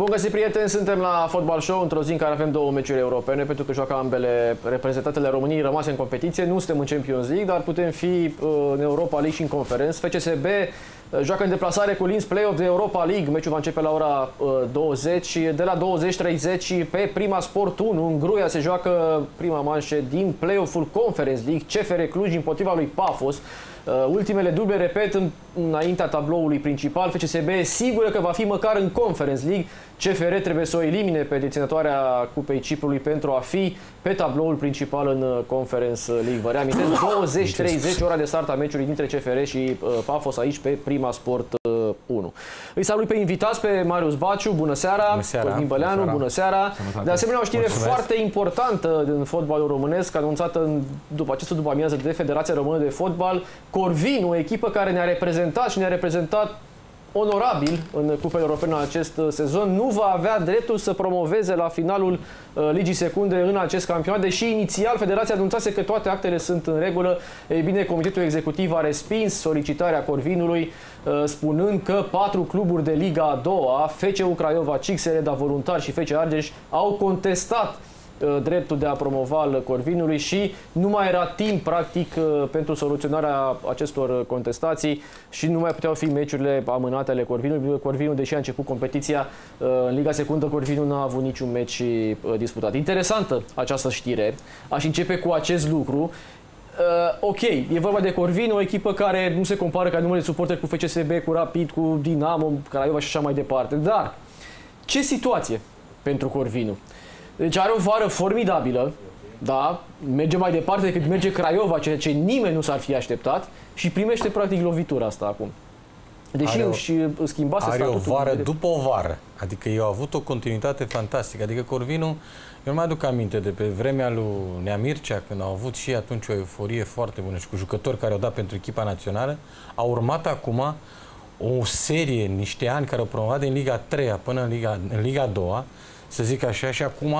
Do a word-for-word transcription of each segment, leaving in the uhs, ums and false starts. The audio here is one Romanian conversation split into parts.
Bun găsit, prieteni! Suntem la Fotbal Show, într-o zi în care avem două meciuri europene, pentru că joacă ambele reprezentatele României rămase în competiție. Nu suntem în Champions League, dar putem fi în Europa League și în Conference. F C S B joacă în deplasare cu Linz, play-off de Europa League. Meciul va începe la ora douăzeci. De la douăzeci treizeci pe Prima Sport unu, în Gruia, se joacă prima manșe din play-off-ul Conference League. C F R Cluj împotriva lui Pafos. Ultimele duble, repet, în, înaintea tabloului principal. F C S B e sigură că va fi măcar în Conference League. C F R trebuie să o elimine pe deținătoarea Cupei Ciprului pentru a fi pe tabloul principal în Conference League. Vă reamintesc, douăzeci treizeci, ora de start a meciului dintre C F R și uh, Pafos, aici pe Prima Sport uh, unu. Îi salut pe invitați, pe Marius Baciu, bună seara, Cosmin Băleanu, bună seara. De asemenea, o știre foarte importantă din fotbalul românesc, anunțată în, după acest după amiază de Federația Română de Fotbal. Corvinul, o echipă care ne-a reprezentat și ne-a reprezentat onorabil în Cupele Europene în acest sezon, nu va avea dreptul să promoveze la finalul Ligii Secunde în acest campionat, deși inițial Federația anunțase că toate actele sunt în regulă. Ei bine, Comitetul Executiv a respins solicitarea Corvinului, spunând că patru cluburi de Liga a doua, F C U Craiova, Cixereda, Voluntari și F C Argeș, au contestat dreptul de a promova al Corvinului și nu mai era timp, practic, pentru soluționarea acestor contestații și nu mai puteau fi meciurile amânate ale Corvinului. Corvinul, deși a început competiția în Liga Secundă, Corvinul n-a avut niciun meci disputat. Interesantă această știre. Aș începe cu acest lucru. Ok, e vorba de Corvin, o echipă care nu se compară ca număr de suporteri cu F C S B, cu Rapid, cu Dinamo, Craiova și așa mai departe. Dar ce situație pentru Corvinul? Deci are o vară formidabilă, da, merge mai departe decât merge Craiova, ceea ce nimeni nu s-ar fi așteptat, și primește practic lovitura asta acum. Deși își schimbase statutul. Are o vară după o vară, adică eu au avut o continuitate fantastică, adică Corvinul, eu mă aduc aminte de pe vremea lui Nea Mircea, când au avut și atunci o euforie foarte bună și cu jucători care au dat pentru echipa națională, a urmat acum o serie, niște ani care au promovat din Liga a treia până în Liga, în Liga a doua, să zic așa, și acum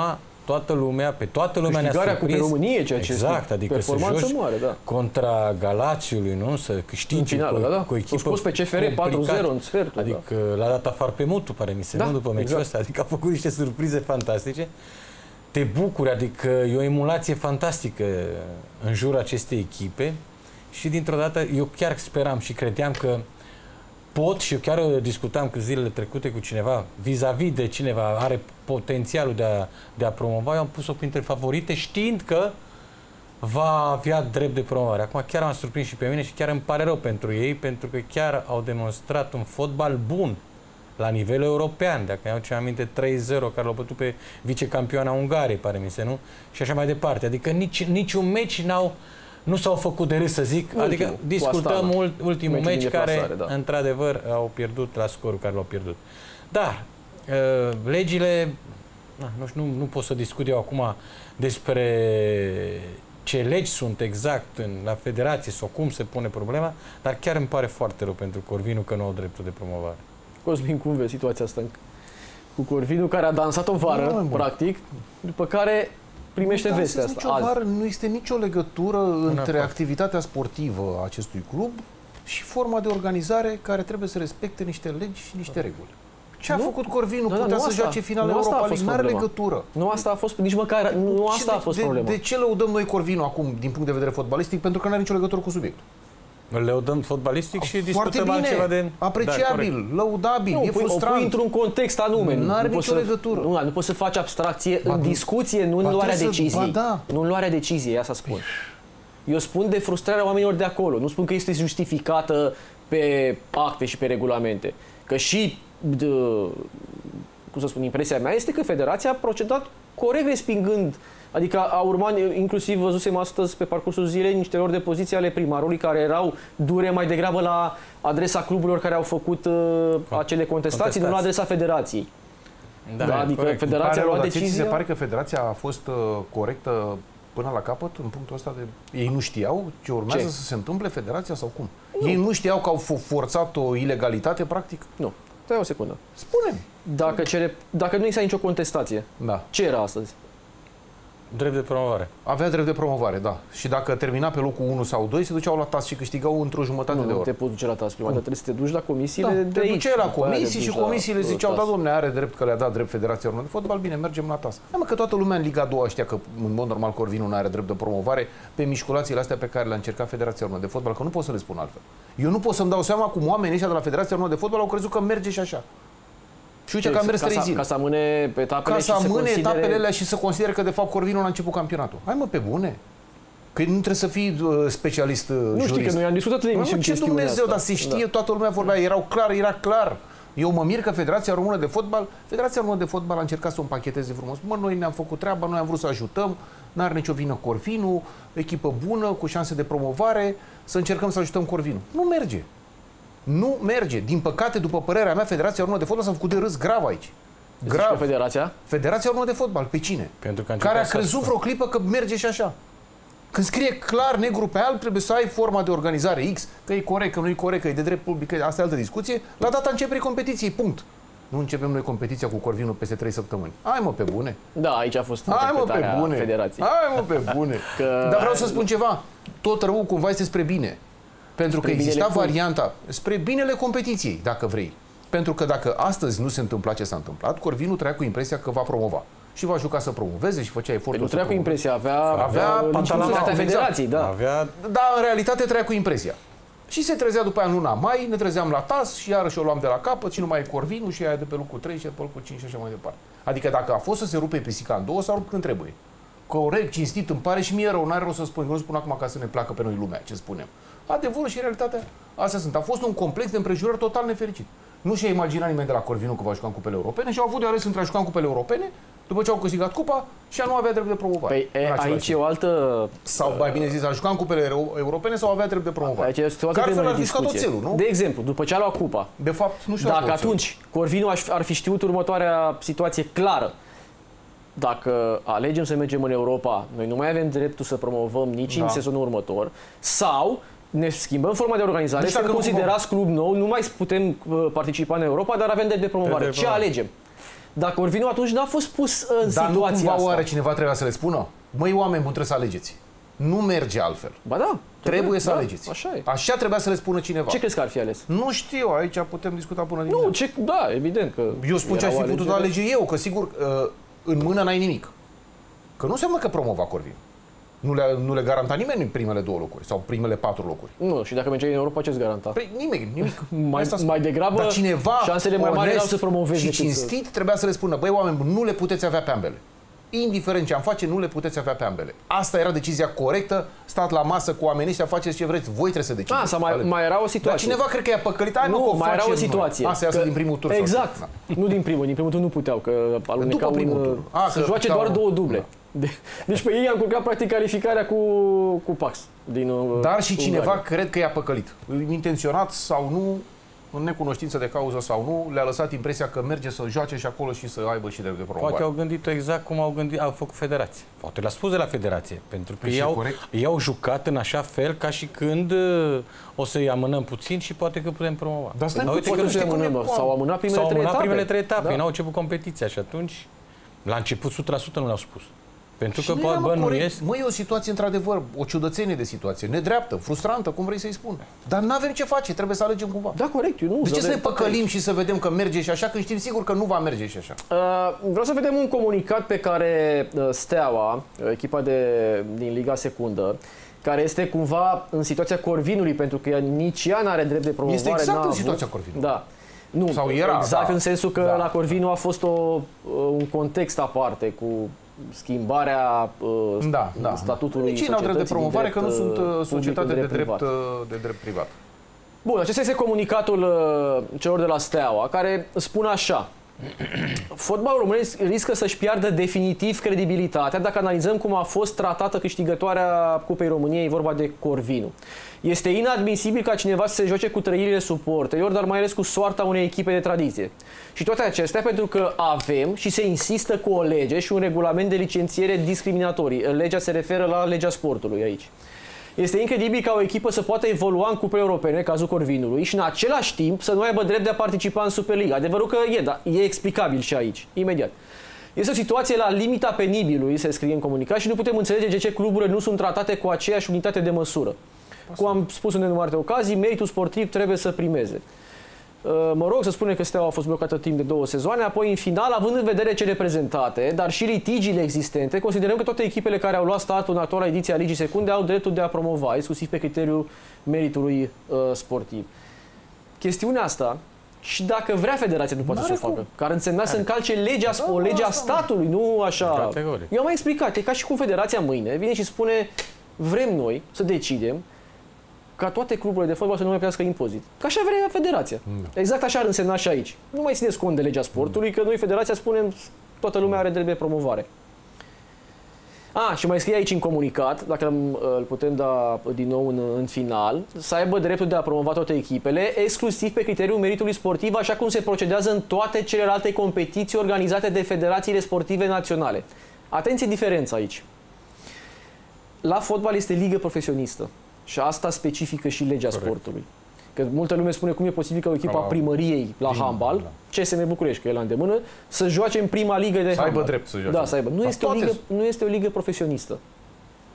toată lumea, pe toată lumea ne-a surprins. Câștigarea Cupei României, ceea ce exact, adică să joci mare, da, contra Galațiului, nu? Să câștigi cu, da, da, cu echipă scos pe C F R patru zero în sfertul. Adică l-a dat afară pe Mutu, pare mi se, da, nu, după meciul exact ăsta. Adică a făcut niște surprize fantastice. Te bucuri, adică e o emulație fantastică în jurul acestei echipe și dintr-o dată eu chiar speram și credeam că pot, și eu chiar discutam cu zilele trecute cu cineva, vis-a-vis de cineva are potențialul de a, de a promova, eu am pus-o printre favorite știind că va avea drept de promovare. Acum chiar m-am surprins și pe mine și chiar îmi pare rău pentru ei, pentru că chiar au demonstrat un fotbal bun la nivel european. Dacă mi-au ce aminte, trei zero, care l-au bătut pe vicecampioana Ungariei, pare mi se, nu? Și așa mai departe. Adică nici, niciun meci n-au Nu s-au făcut de râs, să zic. Ultimul, adică discutăm ult, ultimul meci, meci care, plasare, da, într-adevăr, au pierdut la scorul care l-au pierdut. Dar uh, legile, nu știu, nu, nu pot să discut eu acum despre ce legi sunt exact în, la federație sau cum se pune problema, dar chiar îmi pare foarte rău pentru Corvinul că nu au dreptul de promovare. Cosmin, cum vezi situația asta cu Corvinul, care a dansat o vară, nu, practic, după care primește vestea asta. Nicio vară, nu este nicio legătură între activitatea sportivă a acestui club și forma de organizare, care trebuie să respecte niște legi și niște reguli. Ce a nu? făcut Corvinul? Da, da, putea să joace finala Europa League, nu are legătură. Nu asta a fost, nici măcar, nu asta de, a fost de, problema. De ce lăudăm noi Corvinul acum, din punct de vedere fotbalistic? Pentru că nu are nicio legătură cu subiectul. Lăudăm fotbalistic și discutăm altceva de... apreciabil, da, lăudabil, nu, e pui, frustrant. O pui într-un context anume. Nu are nicio legătură. Nu, nu poți să faci abstracție ba, în discuție, nu în luarea deciziei. Da. Nu în luarea deciziei, asta spun. Eu spun de frustrarea oamenilor de acolo. Nu spun că este justificată pe acte și pe regulamente. Că și, de, cum să spun, impresia mea este că Federația a procedat corect respingând. Adică a urmat, inclusiv văzusem astăzi pe parcursul zilei niște ori de poziții ale primarului care erau dure mai degrabă la adresa cluburilor care au făcut uh, acele contestații, contestații, nu la adresa federației. Da, da, adică corect. Federația a luat decizia. Se pare că federația a fost uh, corectă până la capăt în punctul ăsta de... Ei nu știau ce urmează ce? să se întâmple federația sau cum? Nu. Ei nu știau că au forțat o ilegalitate, practic? Nu. Stai o secundă. Spune-mi. Dacă, dacă nu exista nicio contestație, da, ce era astăzi? Drept de promovare. Avea drept de promovare, da. Și dacă termina pe locul unu sau doi, se duceau la Tas și câștigau într-o jumătate nu, de oră. Nu te poți duce la Tas prima, dar trebuie să te duci la comisiile da, de te aici. Te la comisii și comisiile ziceau, da, domne, are drept că le-a dat drept Federația Română de Fotbal, bine, mergem la Tas. Da, mă, că toată lumea în Liga a doua știa că, în mod normal, Corvinul nu are drept de promovare pe mișculațiile astea pe care le-a încercat Federația Română de Fotbal, că nu pot să le spun altfel. Eu nu pot să-mi dau seama cum oamenii ăștia de la Federația Română de Fotbal au crezut că merge și așa. Și uite că am mers trei zile. Ca să amâne etapele, ca să amâne considere... etapele alea și să considere că, de fapt, Corvinul a început campionatul. Hai, mă, pe bune! Că nu trebuie să fii uh, specialist uh, nu știi jurist. Că noi am discutat de emisiune. Ce Dumnezeu, asta. Dar se știe, da. Toată lumea vorbea, erau clar, era clar. Eu mă mir că Federația Română de Fotbal, Federația Română de Fotbal a încercat să o împacheteze frumos. Mă, noi ne-am făcut treaba, noi am vrut să ajutăm, n-are nicio vină Corvinul, echipă bună, cu șanse de promovare, să încercăm să ajutăm Corvinul. Nu merge. Nu merge. Din păcate, după părerea mea, Federația Română de Fotbal s-a făcut de râs grav aici. Grav. Federația? Federația Română de Fotbal. Pe cine? Pentru că care a crezut vreo clipă că merge și așa. Când scrie clar, negru pe alb, trebuie să ai forma de organizare X, că e corect, că nu e corect, că e de drept public, că asta e altă discuție, la data începerii competiției, punct. Nu începem noi competiția cu Corvinul peste trei săptămâni. Hai, mă, pe bune. Da, aici a fost interpretarea Federației. Hai, mă, pe bune. Că... Dar vreau să spun ceva. Tot rău cumva este spre bine. Pentru că exista varianta spre binele competiției, dacă vrei. Pentru că dacă astăzi nu se întâmpla ce s-a întâmplat, Corvinul trăia cu impresia că va promova. Și va juca să promoveze și făcea efortul. Nu trăia cu impresia, avea, avea, avea federații, da. Avea... Dar în realitate trăia cu impresia. Și se trezea după aia în luna mai, ne trezeam la Tas și iarăși o luam de la capăt și nu mai e Corvinul și aia de pe locul trei și de pe locul cinci și așa mai departe. Adică dacă a fost să se rupe pisica în două, s-a rupt când trebuie. Corect, cinstit, îmi pare și mie rău, n-are rost să spun, nu spun acum ca să ne placă pe noi lumea, ce spunem. Adevărul și realitatea astea sunt. A fost un complex de împrejurări total nefericit. Nu și-a imaginat nimeni de la Corvinul că va juca în Cupele Europene și au avut de ales între a juca în Cupele Europene, după ce au câștigat cupa și a nu avea drept de promovare. Păi, e, aici e o altă... Sau, mai bine zis, a juca în Cupele Europene sau avea drept de promovare. Aici este o altă temă de discuție. Nu? De exemplu, după ce a luat cupa, de fapt, nu știu dacă atunci Corvinul ar fi știut următoarea situație clară. Dacă alegem să mergem în Europa, noi nu mai avem dreptul să promovăm nici da. În sezonul următor, sau ne schimbăm forma de organizare deci și dacă considerați club nou, nu mai putem participa în Europa, dar avem drept de promovare. De ce alegem? Dacă Corvinul atunci n-a fost pus în dar situația asta. Dar nu oare cineva trebuia să le spună? Măi, oameni buni, trebuie să alegeți. Nu merge altfel. Ba da. Trebuie, trebuie să da, alegeți. Așa e. Așa trebuia să le spună cineva. Ce crezi că ar fi ales? Nu știu, aici putem discuta până din nu, ce, da, evident că eu spun ce aș fi putut alege eu, că sigur... Uh, în mână n-ai nimic. Că nu înseamnă că promova Corvin. Nu le, nu le garanta nimeni primele două locuri sau primele patru locuri. Nu, și dacă mergeai în Europa, ce-ți garanta? Păi, nimic, nimic. mai, mai degrabă, dar cineva șansele mai mari au să promoveze. Și cinstit să... trebuia să le spună, băi, oameni, nu le puteți avea pe ambele. Indiferent ce am face, nu le puteți avea pe ambele. Asta era decizia corectă, stat la masă cu oamenii ăștia, faceți ce vreți, voi trebuie să decideți. Da, sau mai, mai era o situație. Dar cineva cred că i-a păcălit, ai nu, nu mai era o situație. Asta că... din primul tur. Exact. Sau... Nu din primul, din primul tur nu puteau, că alunecau un... A, să că joace doar un... două duble. Da. Deci pe ei i-a încurcat practic calificarea cu, cu Pax. Din, dar și cineva Ungaria. Cred că i-a păcălit. Intenționat sau nu, în necunoștință de cauză sau nu, le-a lăsat impresia că merge să joace și acolo și să aibă și de promovare. Poate au gândit exact cum au gândit, au făcut federație. Poate le-a spus de la federație, pentru că ei au jucat în așa fel ca și când o să-i amânăm puțin și poate că putem promova. Dar stai, uite că nu știu cum e, s-au amânat primele trei etape. primele trei etape, da. N-au început competiția și atunci la început sută la sută nu le-au spus. Pentru că bă, nu este. Măi, e o situație într-adevăr, o ciudățenie de situație, nedreaptă, frustrantă, cum vrei să-i spun. Dar n-avem ce face, trebuie să alegem cumva. Da, corect, eu nu. De ce să ne păcălim și să vedem că merge și așa, când știm sigur că nu va merge și așa? Uh, vreau să vedem un comunicat pe care Steaua, echipa de, din Liga Secundă, care este cumva în situația Corvinului, pentru că nici ea n-are drept de promovare. Este exact în situația Corvinului. Da. Nu, sau era, exact da. În sensul că da. La Corvinul a fost o, un context aparte cu schimbarea uh, da, da, statutului nici n-au drept de promovare, drept, că nu sunt uh, societate de drept, de, drept, de drept privat. Bun, acesta este comunicatul uh, celor de la Steaua, care spun așa. Fotbalul românesc riscă să-și piardă definitiv credibilitatea dacă analizăm cum a fost tratată câștigătoarea Cupei României, vorba de Corvinul. Este inadmisibil ca cineva să se joace cu trăirile suporterilor, dar mai ales cu soarta unei echipe de tradiție. Și toate acestea pentru că avem și se insistă cu o lege și un regulament de licențiere discriminatorii. Legea se referă la legea sportului aici. Este incredibil ca o echipă să poată evolua în cupele europene, cazul Corvinului, și în același timp să nu aibă drept de a participa în Superliga. Adevărul că e, dar e explicabil și aici, imediat. Este o situație la limita penibilului, se scrie în comunicat, și nu putem înțelege de ce cluburile nu sunt tratate cu aceeași unitate de măsură. Cum am spus în nenumărate ocazii, meritul sportiv trebuie să primeze. Mă rog, să spune că Steaua a fost blocată timp de două sezoane, apoi în final, având în vedere cele prezentate, dar și litigiile existente, considerăm că toate echipele care au luat startul în actuala ediție a Ligii Secunde au dreptul de a promova, exclusiv pe criteriul meritului uh, sportiv. Chestiunea asta, și dacă vrea Federația, nu poate să o facă, care însemna să încalce legea, da, legea statului, nu așa... Categoric. Eu am mai explicat, e ca și cum Federația mâine vine și spune, vrem noi să decidem ca toate cluburile de fotbal să nu mai plătească impozit. Ca așa vrea Federația. Da. Exact așa ar însemna și aici. Nu mai țineți cont de legea sportului, că noi, Federația, spunem, toată lumea are drept de promovare. A, și mai scrie aici în comunicat, dacă îl putem da din nou în, în final, să aibă dreptul de a promova toate echipele, exclusiv pe criteriul meritului sportiv, așa cum se procedează în toate celelalte competiții organizate de federațiile sportive naționale. Atenție, diferența aici. La fotbal este ligă profesionistă. Și asta specifică și legea Corect. sportului. Că multă lume spune cum e posibil că o echipă a primăriei la handbal, C S M București, că e la îndemână, să joace în prima ligă de handbal. Să aibă drept să joace. Da, să aibă. Nu este, o ligă, nu este o ligă profesionistă.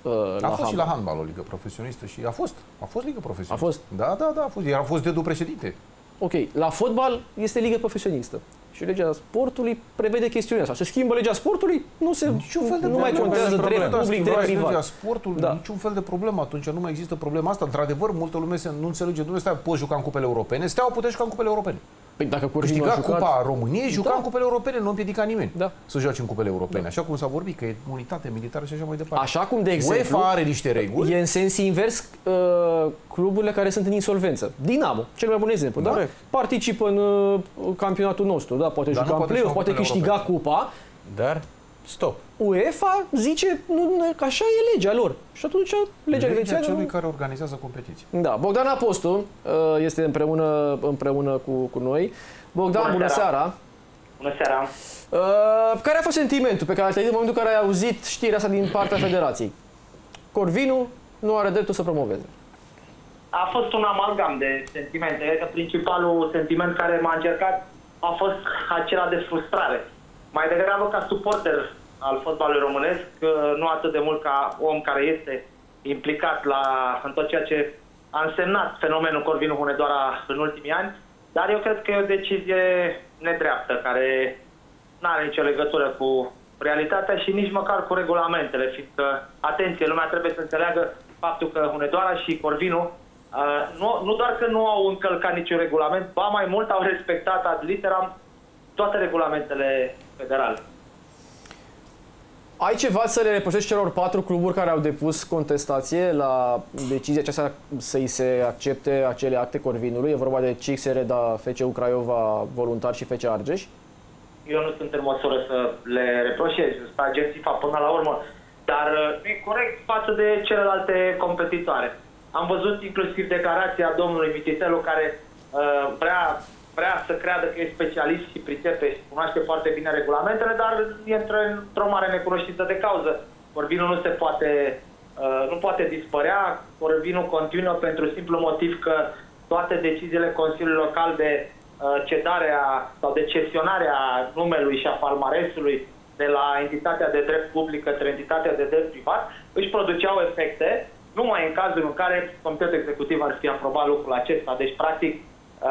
Uh, a fost handball. și la handbal o ligă profesionistă și a fost. A fost ligă profesionistă. A fost? Da, da, da, a fost. Iar a fost de președinte. Ok, la fotbal este ligă profesionistă. Și legea sportului prevede chestiunea asta. Se schimbă legea sportului, nu se niciun fel de nu mai contează drept public, drept privat. Legea sportului, da. Niciun fel de problemă atunci, nu mai există problema asta. Într-adevăr, multă lume se, nu înțelege, nu stai, poți juca în Cupele Europene, Steaua putea juca în Cupele Europene. Păi dacă Corvinul a jucat... Cupa României, juca da. în Cupele Europene, nu împiedica nimeni da. să joace în Cupele Europene. Da. Așa cum s-a vorbit, că e unitate militară și așa mai departe. Așa cum, de exemplu, UEFA are niște reguli. E în sens invers uh, cluburile care sunt în insolvență. Dinamo, cel mai bun exemplu, da? Da? Participă în uh, campionatul nostru, da? Poate Dar juca în play-off, poate câștiga Europene. cupa. Dar, stop. UEFA zice nu, că așa e legea lor. Și atunci legea elvețiană... Legea celui care organizează competiții. Da. Bogdan Apostu este împreună, împreună cu, cu noi. Bogdan, bună, bună seara. seara. Bună seara. Uh, care a fost sentimentul pe care l-ai trăit în momentul în care ai auzit știrea asta din partea Federației? Corvinul nu are dreptul să promoveze. A fost un amalgam de sentimente. Principalul sentiment care m-a încercat a fost acela de frustrare. Mai degrabă ca suporter al fotbalului românesc, nu atât de mult ca om care este implicat la, în tot ceea ce a însemnat fenomenul Corvinul Hunedoara în ultimii ani, dar eu cred că e o decizie nedreaptă, care nu are nicio legătură cu realitatea și nici măcar cu regulamentele, fiindcă, atenție, lumea trebuie să înțeleagă faptul că Hunedoara și Corvinul nu, nu doar că nu au încălcat niciun regulament, ba mai mult au respectat ad literam toate regulamentele federale. Ai ceva să le reproșești celor patru cluburi care au depus contestație la decizia aceasta să-i se accepte acele acte Corvinului? E vorba de C X R, da, F C U Craiova, Voluntari și F C Argeș? Eu nu sunt în măsură să le reproșez, sunt agențifa până la urmă, dar nu e corect față de celelalte competitoare. Am văzut inclusiv declarația domnului Mititelu, care uh, vrea... vrea să creadă că e specialist și pricepe și cunoaște foarte bine regulamentele, dar e într-o mare necunoștință de cauză. Corvinul nu se poate, nu poate dispărea, Corvinul continuă pentru simplu motiv că toate deciziile Consiliului Local de cedarea sau de cesionarea numelui și a palmaresului de la entitatea de drept public către entitatea de drept privat își produceau efecte numai în cazul în care Comitetul Executiv ar fi aprobat lucrul acesta. Deci, practic,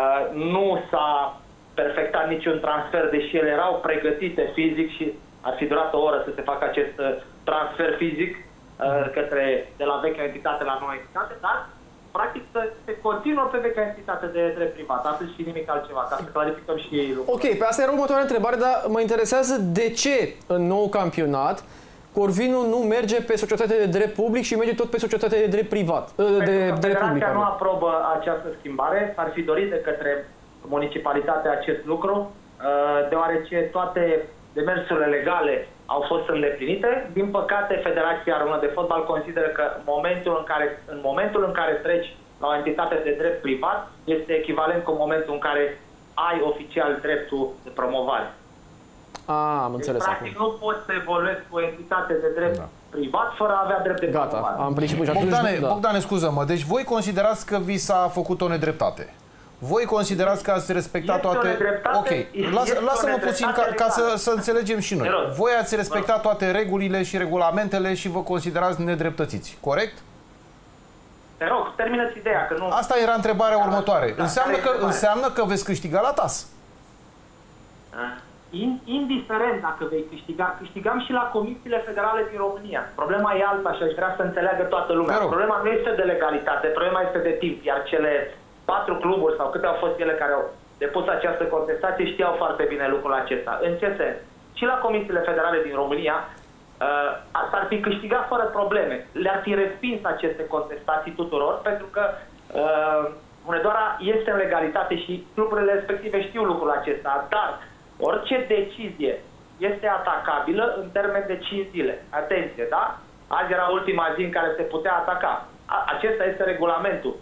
Uh, nu s-a perfectat niciun transfer, deși ele erau pregătite fizic și ar fi durat o oră să se facă acest uh, transfer fizic uh, către, de la vechea entitate la noua entitate, dar practic să se continuă pe vechea entitate de drept privat, atât și nimic altceva, ca să clarificăm și lucrurile. Ok, pe asta era următoarea întrebare, dar mă interesează de ce în nou campionat Corvinul nu merge pe societatea de drept public și merge tot pe societatea de drept privat. De drept Federația nu aprobă această schimbare, s-ar fi dorit de către municipalitatea acest lucru, deoarece toate demersurile legale au fost îndeplinite. Din păcate, Federația Română de Fotbal consideră că momentul în care, în momentul în care treci la o entitate de drept privat este echivalent cu momentul în care ai oficial dreptul de promovare. A, am înțeles acum. Practic, nu poți să evoluezi cu o entitate de drept da. privat fără a avea drept de Gata, promovare. Am Bogdane, da. Bogdane, scuză-mă, deci voi considerați că vi s-a făcut o nedreptate. Voi considerați că ați respectat este toate... Dreptate, ok, Las, lasă-mă puțin ca, ca să, să înțelegem și noi. Voi ați respectat toate regulile și regulamentele și vă considerați nedreptățiți, corect? Te rog, termină-ți ideea, că nu... Asta era întrebarea următoare. Da, înseamnă, că, înseamnă că veți câștiga la T A S. Indiferent dacă vei câștiga, câștigam și la comisiile federale din România. Problema e alta și aș vrea să înțeleagă toată lumea. Problema nu este de legalitate, problema este de timp, iar cele patru cluburi sau câte au fost ele care au depus această contestație știau foarte bine lucrul acesta. În ce sens? Și la comisiile federale din România uh, s-ar fi câștigat fără probleme. Le-ar fi respins aceste contestații tuturor pentru că uh, Hunedoara este în legalitate și cluburile respective știu lucrul acesta, dar orice decizie este atacabilă în termen de cinci zile. Atenție, da? Azi era ultima zi în care se putea ataca. A, acesta este regulamentul.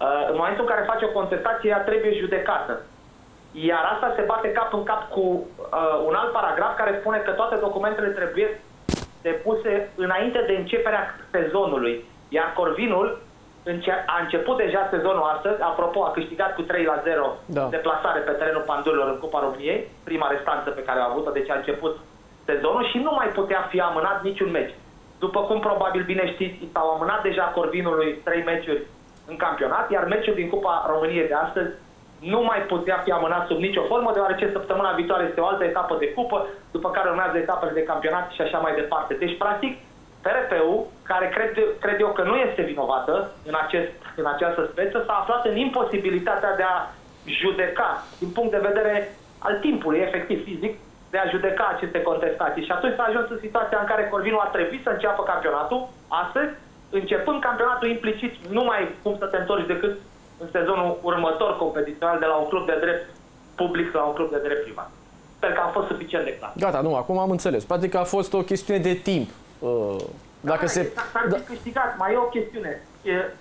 Uh, în momentul în care face o contestație, ea trebuie judecată. Iar asta se bate cap în cap cu uh, un alt paragraf care spune că toate documentele trebuie depuse înainte de începerea sezonului. Iar Corvinul a început deja sezonul astăzi, apropo, a câștigat cu trei la zero da. Deplasare pe terenul Pandurilor în Cupa României, prima restanță pe care a avut-o, deci a început sezonul și nu mai putea fi amânat niciun meci. După cum probabil bine știți, s-au amânat deja Corvinului trei meciuri în campionat, iar meciul din Cupa României de astăzi nu mai putea fi amânat sub nicio formă, deoarece săptămâna viitoare este o altă etapă de cupă, după care urmează etapele de campionat și așa mai departe. Deci, practic, P R P-ul, care cred, cred eu că nu este vinovată în, acest, în această speță, s-a aflat în imposibilitatea de a judeca, din punct de vedere al timpului, efectiv, fizic, de a judeca aceste contestații. Și atunci s-a ajuns în situația în care Corvinul a trebuit să înceapă campionatul astăzi, începând campionatul implicit, nu mai cum să te întorci decât în sezonul următor competițional de la un club de drept public la un club de drept privat. Sper că a fost suficient de clar. Gata, nu, acum am înțeles. Practic a fost o chestiune de timp. Dacă da, se... S-ar fi câștigat, mai e o chestiune,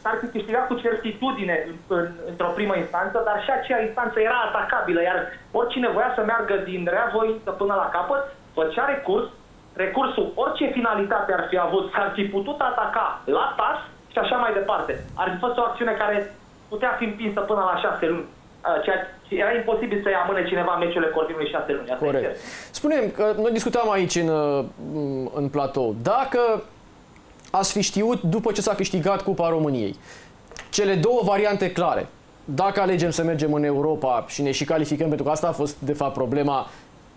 s-ar fi câștigat cu certitudine în, în, într-o primă instanță, dar și acea instanță era atacabilă, iar oricine voia să meargă din rea voință până la capăt, făcea recurs, recursul, orice finalitate ar fi avut, s-ar fi putut ataca la T A S și așa mai departe. Ar fi fost o acțiune care putea fi împinsă până la șase luni. Ceea ce era imposibil să-i amâne cineva meciurile Corvinului șase luni. Corect. Spunem că noi discutam aici în, în platou. Dacă ați fi știut după ce s-a câștigat Cupa României, cele două variante clare, dacă alegem să mergem în Europa și ne și calificăm, pentru că asta a fost de fapt problema,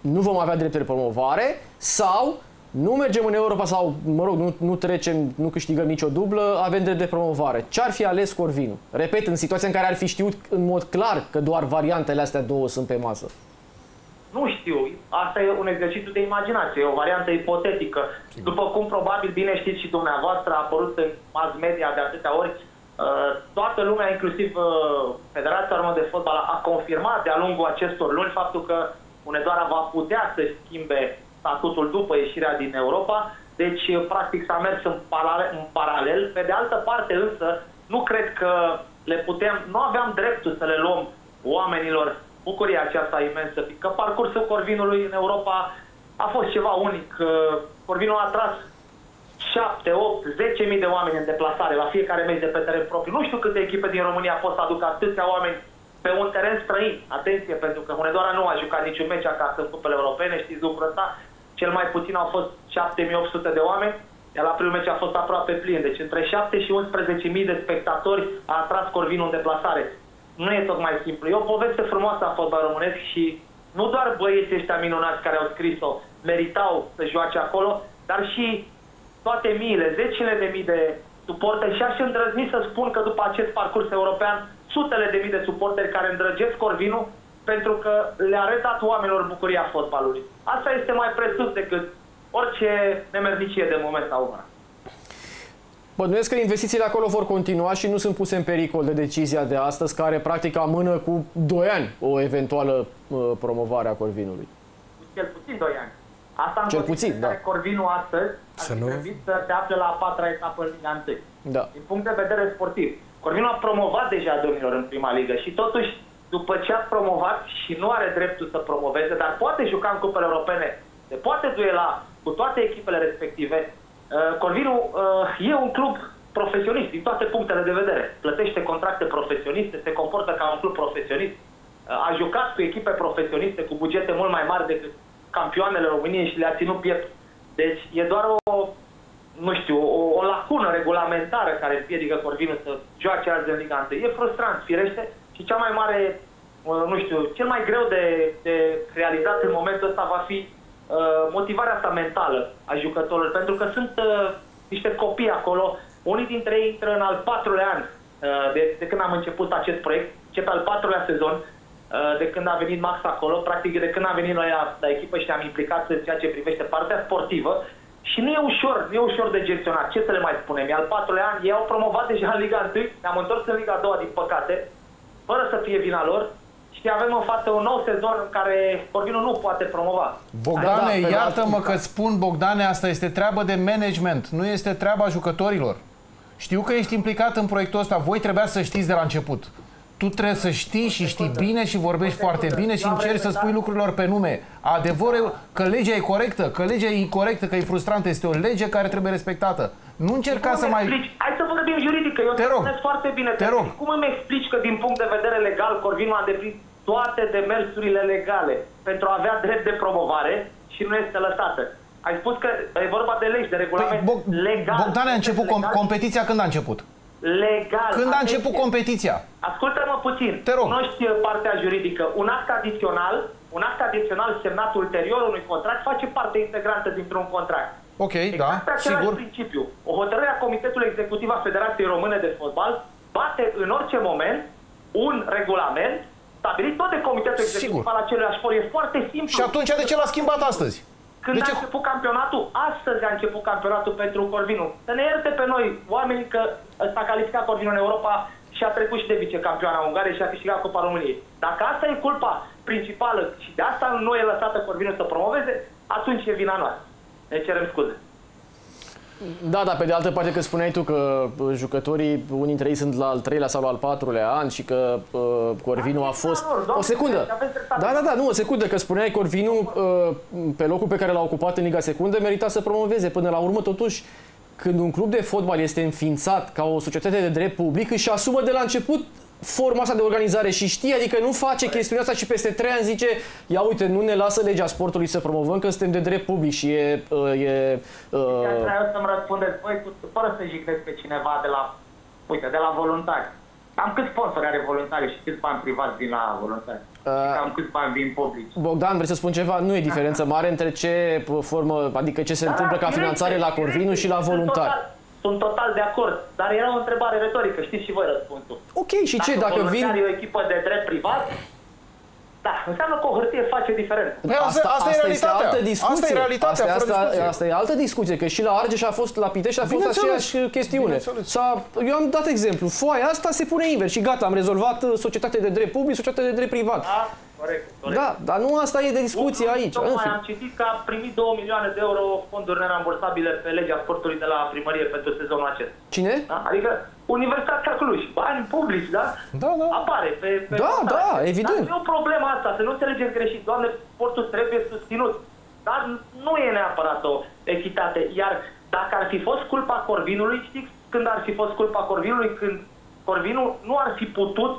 nu vom avea drept de promovare, sau nu mergem în Europa sau, mă rog, nu, nu trecem, nu câștigăm nicio dublă, avem drept de promovare. Ce ar fi ales Corvinul? Repet, în situația în care ar fi știut în mod clar că doar variantele astea două sunt pe masă. Nu știu. Asta e un exercițiu de imaginație, o variantă ipotetică. Sigur. După cum probabil bine știți și dumneavoastră, a apărut în mass media de atâtea ori, toată lumea, inclusiv Federația Română de Fotbal, a confirmat de-a lungul acestor luni faptul că Hunedoara va putea să schimbe statutul după ieșirea din Europa, deci practic s-a mers în paralel, în paralel. Pe de altă parte însă, nu cred că le putem, nu aveam dreptul să le luăm oamenilor bucuria aceasta imensă, că parcursul Corvinului în Europa a fost ceva unic. Corvinul a atras șapte, opt, zece mii de oameni în deplasare la fiecare meci de pe teren propriu. Nu știu câte echipe din România pot să aducă atâția oameni pe un teren străin. Atenție, pentru că Hunedoara nu a jucat niciun meci acasă în Cupele Europene, știți lucrul ăsta. Cel mai puțin au fost șapte mii opt sute de oameni, iar la primul meci a fost aproape plin. Deci între șapte și unsprezece mii de spectatori a atras Corvinul în deplasare. Nu e tocmai simplu. E o poveste frumoasă a fotbal românesc și nu doar băieții ăștia minunați care au scris-o meritau să joace acolo, dar și toate miile, zecile de mii de suporteri. Și aș îndrăzni să spun că după acest parcurs european, sutele de mii de suporteri care îndrăgesc Corvinul pentru că le-a arătat oamenilor bucuria fotbalului. Asta este mai presus decât orice nemernicie de moment sau una. Bănuiesc că investițiile acolo vor continua și nu sunt puse în pericol de decizia de astăzi, care practic amână cu doi ani o eventuală uh, promovare a Corvinului. Cel puțin doi ani. Asta în puțin, da. Corvinul astăzi să ar nu... trebui să se afle la a patra etapă în Liga unu. Da. Din punct de vedere sportiv, Corvinul a promovat deja, domnilor, în prima ligă și totuși, după ce a promovat și nu are dreptul să promoveze, dar poate juca în cupele europene, se poate duela cu toate echipele respective. Uh, Corvinul uh, e un club profesionist din toate punctele de vedere. Plătește contracte profesioniste, se comportă ca un club profesionist, a jucat cu echipe profesioniste cu bugete mult mai mari decât campioanele României și le-a ținut piept. Deci e doar o, nu știu, o, o lacună regulamentară care împiedică Corvinul să joace azi în Liga unu. E frustrant, firește, și cea mai mare, nu știu, cel mai greu de, de realizat în momentul ăsta va fi uh, motivarea asta mentală a jucătorilor, pentru că sunt uh, niște copii acolo, unii dintre ei intră în al patrulea an uh, de, de când am început acest proiect, începe al patrulea sezon, uh, de când a venit Max acolo, practic de când am venit noi la, la echipă și ne-am implicat în ceea ce privește partea sportivă și nu e ușor, nu e ușor de gestionat, ce să le mai spunem, e al patrulea an, ei au promovat deja în Liga unu, ne-am întors în Liga a doua din păcate, fără să fie vina lor. Și avem în față un nou sezon în care Corvinul nu poate promova. Bogdane, da, iartă-mă că spun, Bogdane, asta este treaba de management, nu este treaba jucătorilor. Știu că ești implicat în proiectul ăsta, voi trebuia să știți de la început. Tu trebuie să știi și știi bine și vorbești foarte bine și încerci să spui lucrurilor pe nume. Adevărul că legea e corectă, că legea e incorectă, că e frustrantă, este o lege care trebuie respectată. Nu încerca să mai... Explici? Hai să vorbim juridică, eu te înțeleg foarte bine. Te rog. Cum îmi explici că din punct de vedere legal Corvinul a deprins toate demersurile legale pentru a avea drept de promovare și nu este lăsată? Ai spus că e vorba de legi, de regulament păi, Bog legal. Bogdan, a început legal? competiția când a început? Legal. Când a început competiția? Ascultă-mă puțin. Te rog. Cunoști partea juridică. Un act adițional, un act adițional semnat ulterior unui contract face parte integrantă dintr-un contract. Ok, exact, da, sigur. Principiu. O hotărâre a Comitetului Executiv a Federației Române de Fotbal bate în orice moment un regulament stabilit tot de Comitetul Executiv Sigur. al aceluiași for. E foarte simplu. Și atunci de ce l-a schimbat astăzi? Când de a ce? început campionatul? Astăzi a început campionatul pentru Corvinul. Să ne ierte pe noi, oamenii, că s-a calificat Corvinul în Europa și a trecut și de vicecampioana Ungariei și a câștigat Cupa României. Dacă asta e culpa principală și de asta nu e lăsată Corvinul să promoveze, atunci e vina noastră. Ne cerem scuze. Da, dar pe de altă parte că spuneai tu că jucătorii, unii dintre ei sunt la al treilea sau la al patrulea an și că uh, Corvinul a fost... O secundă! Da, da, da, nu, o secundă, că spuneai Corvinul uh, pe locul pe care l-a ocupat în Liga Secunde merita să promoveze. Până la urmă, totuși, când un club de fotbal este înființat ca o societate de drept public, își asumă de la început forma asta de organizare și știe, adică nu face chestiunea asta și peste trei ani zice ia uite, nu ne lasă legea sportului să promovăm că suntem de drept public și e... Uh, e uh... Vreau să-mi răspundeți voi, fără să jignesc pe cineva de la, uite, de la Voluntari. Cam câți sponsori are Voluntari și câți bani privați vin la Voluntari? Uh, cam câți bani vin publici? Bogdan, vrei să spun ceva? Nu e diferență mare între ce formă, adică ce se da, întâmplă ca finanțare la Corvinul și la Voluntari. Sunt total de acord, dar era o întrebare retorică, știți și voi răspunsul. Ok, și dacă ce, dacă vin... e o echipă de drept privat, da, înseamnă că o hârtie face diferență. Păi asta, asta, asta, este altă discuție. Asta e realitatea, asta, asta, discuție. Asta e altă discuție, că și la Argeș a fost, la Pitești a fost aceeași chestiune. Eu am dat exemplu, foaia asta se pune invers și gata, am rezolvat societatea de drept public, societatea de drept privat. Da, corect, corect. Da, dar nu asta e de discuție Bun, aici. Tocmai am citit că a primit două milioane de euro fonduri nerambursabile pe legea sportului de la primărie pentru sezonul acesta. Cine? Da? Adică Universitatea Cluj, bani publici, da? Da, da. Apare pe... pe da, da, acesta. Evident. Dar nu e o problemă asta, să nu înțelegeți greșit. Doamne, sportul trebuie susținut. Dar nu e neapărat o echitate. Iar dacă ar fi fost culpa Corvinului, știți când ar fi fost culpa Corvinului? Când Corvinul nu ar fi putut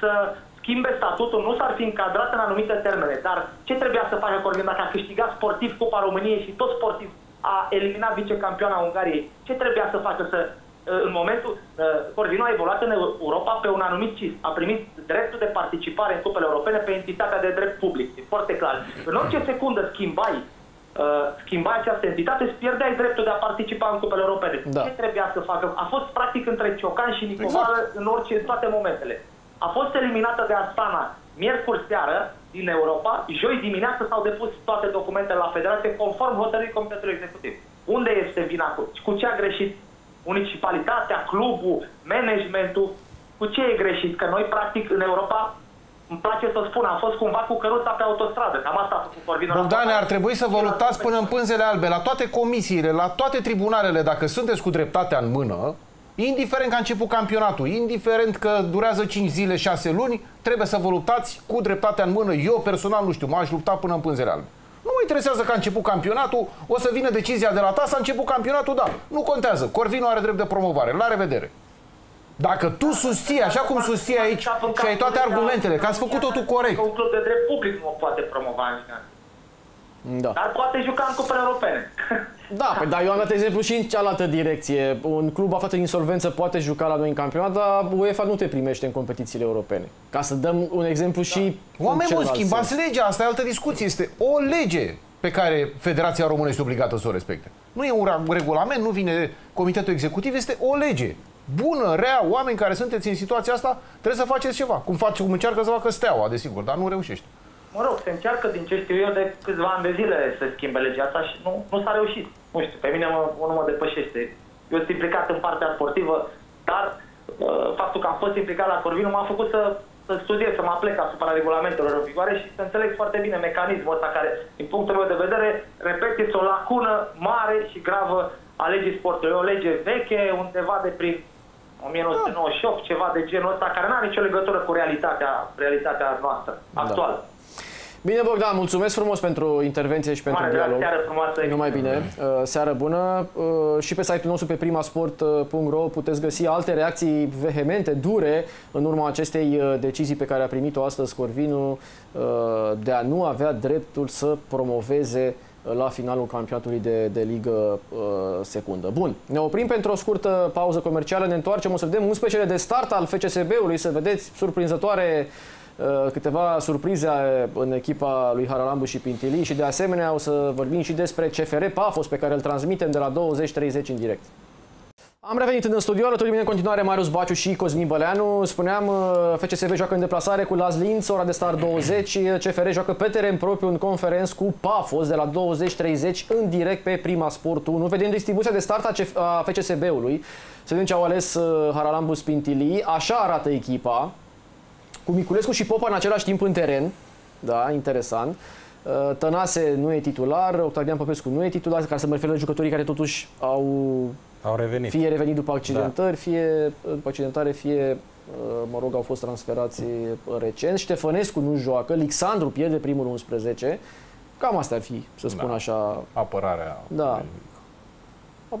să... schimbe statutul, nu s-ar fi încadrat în anumite termene, dar ce trebuia să facă Corvinul dacă a câștigat sportiv Cupa României și tot sportiv a eliminat vicecampioana Ungariei? Ce trebuia să facă? Să, în momentul, Corvinul a evoluat în Europa pe un anumit cis, a primit dreptul de participare în Cupele Europene pe entitatea de drept public, e foarte clar. În orice secundă schimbai, schimbai această entitate, îți pierdeai dreptul de a participa în Cupele Europene. Da. Ce trebuia să facă? A fost practic între Ciocan și Nicovală exact. în orice, toate momentele. A fost eliminată de Astana miercuri seară din Europa, joi dimineață s-au depus toate documentele la Federație conform hotărârii Comitetului Executiv. Unde este vina? Cu, cu ce a greșit municipalitatea, clubul, managementul? Cu ce e greșit? Că noi, practic, în Europa, îmi place să spun, am fost cumva cu căruța pe autostradă. Cam asta a făcut Corvinul. Bogdane, ar trebui să vă luptați până în pânzele albe, la toate comisiile, la toate tribunalele, dacă sunteți cu dreptatea în mână. Indiferent că a început campionatul, indiferent că durează cinci zile, șase luni, trebuie să vă luptați cu dreptatea în mână. Eu personal, nu știu, m-aș lupta până în pânzele albe. Nu mă interesează că a început campionatul, o să vină decizia de la Tas, a început campionatul, da. Nu contează. Corvinul are drept de promovare. La revedere. Dacă tu susții, așa cum susții aici și ai toate argumentele, că ați făcut totul corect. Un club de drept public nu poate promova niciodată. Da. Dar poate juca în Cupele Europene. Da, păi, dar eu am dat exemplu și în cealaltă direcție. Un club aflat în insolvență poate juca la noi în campionat, dar UEFA nu te primește în competițiile europene. Ca să dăm un exemplu da. și... Oameni buni, schimbați legea, asta e altă discuție. Este o lege pe care Federația Română este obligată să o respecte. Nu e un regulament, nu vine de Comitetul Executiv, este o lege. Bună, rea, oameni care sunteți în situația asta, trebuie să faceți ceva. Cum, face, cum încearcă să facă Steaua, desigur, dar nu reușește. Mă rog, se încearcă, din ce știu eu, de câțiva ani de zile să schimbe legea asta și nu, nu s-a reușit. Nu știu, pe mine mă, nu mă depășește. Eu sunt implicat în partea sportivă, dar uh, faptul că am fost implicat la Corvinul m-a făcut să, să studiez, să mă aplec asupra regulamentelor în vigoare și să înțeleg foarte bine mecanismul ăsta care, din punctul meu de vedere, repet, este o lacună mare și gravă a legii sportului. E o lege veche, undeva de prin o mie nouă sute nouăzeci și opt, ceva de genul ăsta, care nu are nicio legătură cu realitatea, realitatea noastră, actuală. Da. Bine, Bogdan, mulțumesc frumos pentru intervenție și pentru dialog. Seară frumoasă. Numai bine. Seară bună. Și pe site-ul nostru, pe primasport punct ro, puteți găsi alte reacții vehemente, dure, în urma acestei decizii pe care a primit-o astăzi Corvinul de a nu avea dreptul să promoveze la finalul campionatului de, de Ligă uh, Secundă. Bun, ne oprim pentru o scurtă pauză comercială, ne întoarcem, o să vedem unsprezecele de start al F C S B-ului, să vedeți surprinzătoare uh, câteva surprize în echipa lui Charalambous și Pintilii și de asemenea o să vorbim și despre C F R Pafos pe care îl transmitem de la douăzeci treizeci în direct. Am revenit în studio, alături de mine în continuare Marius Baciu și Cosmin Băleanu. Spuneam, F C S B joacă în deplasare cu LASK Linz, ora de start douăzeci. C F R joacă pe teren propriu în Conference cu Pafos de la douăzeci treizeci în direct pe Prima Sport unu. Vedem distribuția de start a F C S B-ului. Să vedem ce au ales Charalambous, Pintilii. Așa arată echipa. Cu Miculescu și Popa în același timp în teren. Da, interesant. Tănase nu e titular, Octavian Popescu nu e titular, ca să mă refer la jucătorii care totuși au... Au revenit. Fie revenit după accidentări, da. fie după accidentare, fie, mă rog, au fost transferați recent. Ștefănescu nu joacă, Alexandru pierde primul unsprezece. Cam asta ar fi, să spun da. așa. Apărarea. Da.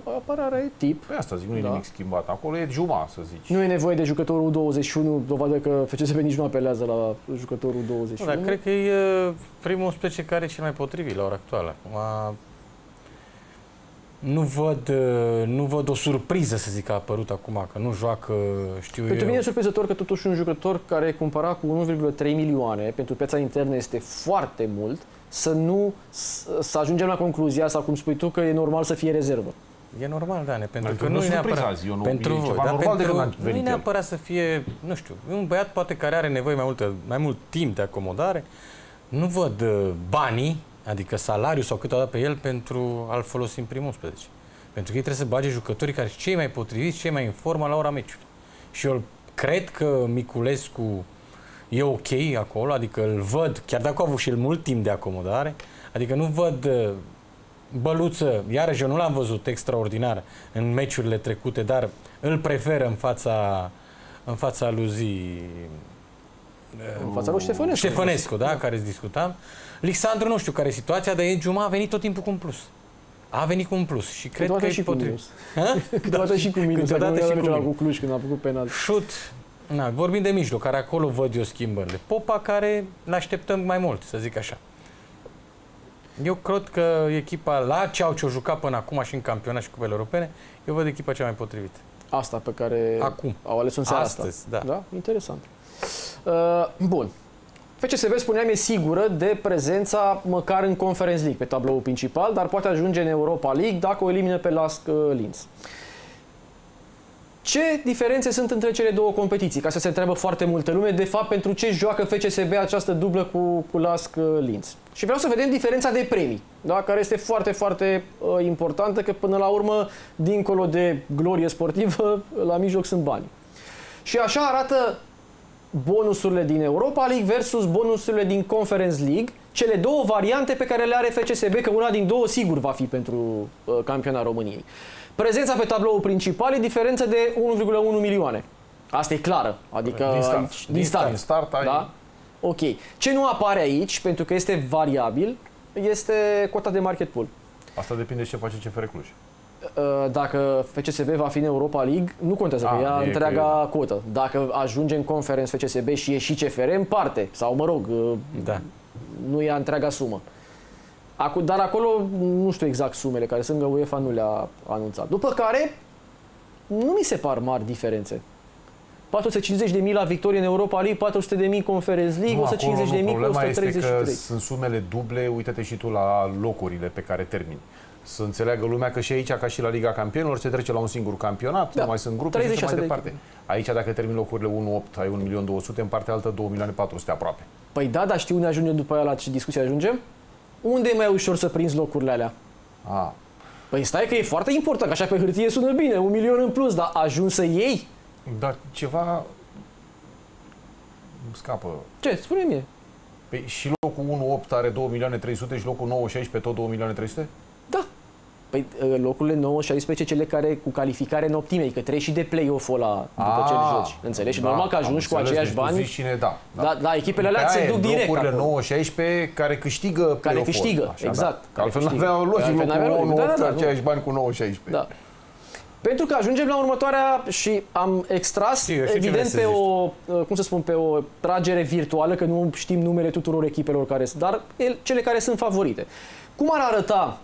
Apărarea e tip. Păi asta zic, nu e da. nimic schimbat. Acolo e Juma, să zici. Nu e nevoie de jucătorul douăzeci și unu, dovadă că F C S B nici nu apelează la jucătorul douăzeci și unu. Da, cred că e primul unsprezece care e cel mai potrivit la ora actuală. Acum... Nu văd, nu văd o surpriză, să zic, că a apărut acum, că nu joacă, știu eu. Pentru mine e surprinzător că totuși un jucător care e cumpărat cu unu virgulă trei milioane, pentru piața internă este foarte mult, să nu, să ajungem la concluzia, sau cum spui tu, că e normal să fie rezervă. E normal, Dane, pentru că nu e neapărat pentru voi, nu e neapărat să fie, nu știu, un băiat poate care are nevoie mai, multă, mai mult timp de acomodare, nu văd banii, adică salariul sau cât a dat pe el pentru a-l folosi în primul unsprezece. Pentru că ei trebuie să bage jucătorii care sunt cei mai potriviți, cei mai în formă la ora meciului. Și eu cred că Miculescu e ok acolo, adică îl văd, chiar dacă a avut și el mult timp de acomodare, adică nu văd Băluță, iarăși eu nu l-am văzut extraordinar în meciurile trecute, dar îl preferă în fața, în fața lui Zi... În fața lui Ștefănescu. Ștefănescu, da, da, care discutam. Alexandru, nu știu care e situația, dar e Juma a venit tot timpul cu un plus. A venit cu un plus și cred că e și potrivit. Câteodată și cu minus. Câteodată și cu Cluj când a făcut penal. Șut. Na, vorbim de mijloc, care acolo văd eu schimbările. Popa, care l-așteptăm mai mult, să zic așa. Eu cred că echipa, la ce au ce-o jucat până acum și în campionat și Cupele Europene, eu văd echipa cea mai potrivită. Asta pe care acum. Au ales-o în seara asta. Da. Da? Interesant. Uh, bun. F C S B, spuneam, e sigură de prezența măcar în Conference League pe tabloul principal, dar poate ajunge în Europa League dacă o elimină pe LASK Linz. Ce diferențe sunt între cele două competiții? Ca să se întreabă foarte multă lume, de fapt, pentru ce joacă F C S B această dublă cu, cu LASK Linz. Și vreau să vedem diferența de premii, da? Care este foarte, foarte uh, importantă, că până la urmă, dincolo de glorie sportivă, la mijloc sunt bani. Și așa arată bonusurile din Europa League versus bonusurile din Conference League, cele două variante pe care le are F C S B, că una din două sigur va fi pentru uh, campionat României. Prezența pe tabloul principal e diferență de unu virgulă unu milioane. Asta e clară, adică din start. Din start, din start, da? Ok. Ce nu apare aici, pentru că este variabil, este cota de market pool. Asta depinde de ce face C F R Cluj. Dacă F C S B va fi în Europa League, nu contează, A, că ea întreaga că... cotă. Dacă ajunge în Conference F C S B și e și C F R, în parte. Sau, mă rog, da. Nu ia întreaga sumă. Acum, dar acolo nu știu exact sumele care sunt, că UEFA nu le-a anunțat. După care, nu mi se par mari diferențe. patru sute cincizeci de mii la victorie în Europa League, patru sute de mii Conference League, o sută cincizeci de mii, o sută treizeci și trei. Problema este că sunt sumele duble, uite-te și tu la locurile pe care termin. Să înțeleagă lumea că și aici, ca și la Liga Campionilor, se trece la un singur campionat, da. Nu mai sunt grupe și așa mai de departe. Aici, dacă termin locurile unu opt, ai un milion două sute mii, în partea altă două milioane patru sute mii aproape. Păi da, dar știi unde ajungem după aia, la ce discuție ajungem? Unde e mai ușor să prinzi locurile alea? A. Păi stai că e foarte important, așa pe hârtie sună bine, un milion în plus, dar ajungi să iei? Dar ceva îmi scapă. Ce? Spune-mi. Păi și locul unu opt are două milioane trei sute mii și locul nouă șaisprezece tot două milioane trei sute mii? Da. Păi locurile nouă șaisprezece, cele care cu calificare în optime, că treci și de play-off-ul ăla după ce joci. Înțelegi? Da, normal că ajungi cu aceiași bani. Deci cine, da, da. Da, da, echipele alea se duc direct. Locurile nouă șaisprezece care câștigă play-off-ul. Care câștigă, așa, exact. Da. Că altfel nu aveau logic locul unu opt, da, da, da, aceiași bani cu nouă șaisprezece. Da. Pentru că ajungem la următoarea și am extras, știu, știu evident, pe o, cum să spun, pe o tragere virtuală, că nu știm numele tuturor echipelor care sunt, dar cele care sunt favorite. Cum ar arăta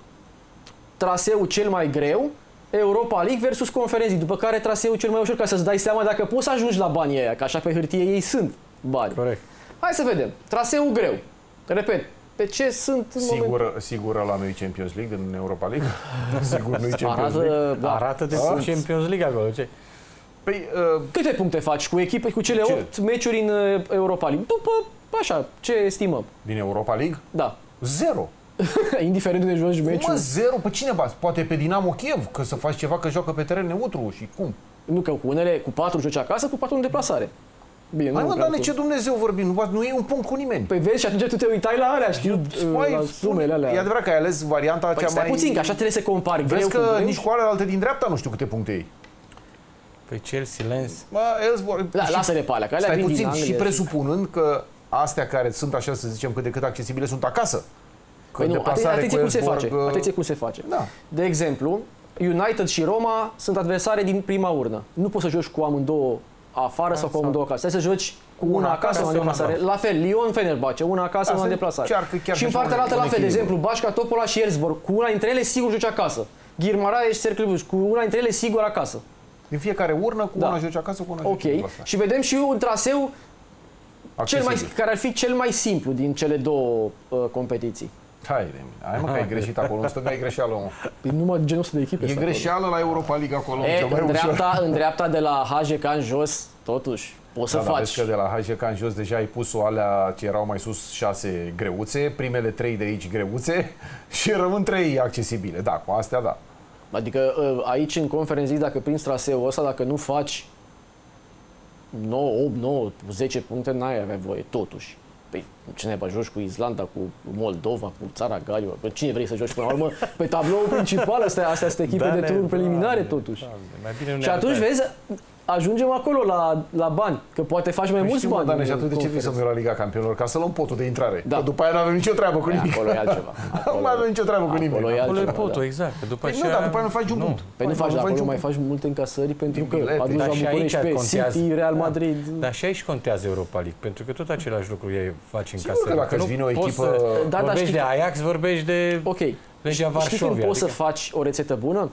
traseul cel mai greu, Europa League versus Conferenții, după care traseul cel mai ușor, ca să-ți dai seama dacă poți să ajungi la banii aia, că așa pe hârtie ei sunt bani. Corect. Hai să vedem. Traseul greu. Repet. Pe ce sunt în sigură, moment... Sigură la noi Champions League, din Europa League? Sigur nu-i Champions League. Da. Arată de A, Champions League acolo. Ce? Păi, uh... câte puncte faci cu echipe, cu cele ce? opt meciuri în Europa League? După, așa, ce estimăm? Din Europa League? Da. Zero. Indiferent de joci meciuri. Cum zero? Pe cine bați? Poate pe Dinamo Kiev, că să faci ceva, că joacă pe teren neutru și cum? Nu, că cu unele, cu patru joci acasă, cu patru în deplasare. Bine, hai, mă, Doamne, ce Dumnezeu vorbim, nu, nu e un punct cu nimeni. Păi vezi, și atunci tu te uitai la alea, știu, la sumele alea. E adevărat că ai ales varianta păi cea mai... Păi puțin, că așa trebuie să compari. Vezi că cu nici cu alea alte din dreapta nu știu câte puncte ei. Păi Chelsea, Lens... Da, lasă-le pe alea, că alea vin puțin, și presupunând că astea care sunt, așa să zicem, cât de cât accesibile, sunt acasă. Păi nu, atenție cum se face. Atenție cum se face. De exemplu, United și Roma sunt adversare din prima urnă. Nu poți să joci cu amândouă afară sau cu două acasă. Să joci cu una, una acasă, una în deplasare. La fel, Lyon-Fenerbahce, una acasă, una în deplasare. Chiar, chiar și în partea altă, la fel, de exemplu, Bașca, Topola și Erzborg. Cu una dintre ele sigur joci acasă. Ghirmaraes și Cerclivuș, cu una dintre ele sigur acasă. Din fiecare urnă, cu da. Una joci acasă, cu una okay. joci acasă. Ok. Și vedem și un traseu cel mai, care ar fi cel mai simplu din cele două uh, competiții. Hai, hai mă, că ai greșit acolo, nu ai greșeală, omul. E numai genul de echipe. E greșeală la Europa League acolo. E, în, dreapta, în dreapta de la H G K în jos, totuși, poți da, să da, faci. Vezi că de la H G K în jos deja ai pus-o alea ce erau mai sus șase greuțe, primele trei de aici greuțe și rămân trei accesibile. Da, cu astea da. Adică aici în Conference League, dacă prinzi traseul ăsta, dacă nu faci nouă, opt, nouă, zece puncte, n-ai avea voie, totuși. Păi, cine va joci cu Islanda, cu Moldova, cu Țara Galilor? Păi, cine vrei să joci până la urmă? Pe tabloul principal, astea, astea sunt echipe da, de tururi preliminare, da, totuși. Da, bine, și atunci, arătai. Vezi, ajungem acolo la, la bani, că poate faci mai păi mulți bani. Dar și atunci de ce vrei să mergi la Liga Campionilor? Ca să luăm potul de intrare. Da. Că după aia nu avem nicio treabă cu nimic. Acolo e altceva. Acolo nu avem nicio treabă cu nimic. Acolo e, acolo e potul, da. Exact. Că după păi așa... Nu, dar după aia nu faci un punct. Păi nu faci, acolo mai faci multe încasări pentru că aduci la București pe City, Real Madrid. Dar și aici contează Europa League, pentru că tot același lucru e faci încasări. Dacă îți vine o echipă, vorbești de Ajax, vorbești de Legia Varșovia. Știi poți să faci o rețetă bună?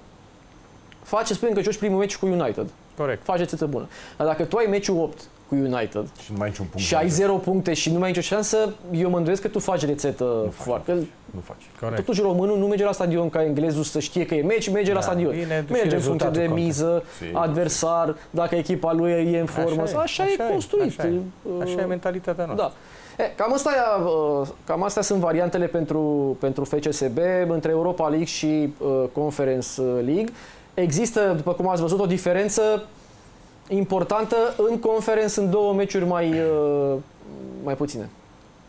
Faci, spunem că joci primul meci cu United. Corect. Faci rețetă bună. Dar dacă tu ai meciul opt cu United și, nu mai ai, și ai zero puncte și nu mai ai nicio șansă, eu mă îndoiesc că tu faci rețetă nu foarte. Faci, nu faci. Corect. Totuși românul nu merge la stadion ca englezul să știe că e meci, merge da. La stadion. Bine, merge în funcție de context. Miză, si, adversar, dacă echipa lui e în formă. Așa, așa e, e construit. Așa e, așa e mentalitatea noastră. Da. E, cam, asta e, cam astea sunt variantele pentru, pentru F C S B între Europa League și uh, Conference League. Există, după cum ați văzut, o diferență importantă în Conference în două meciuri mai, mai puține.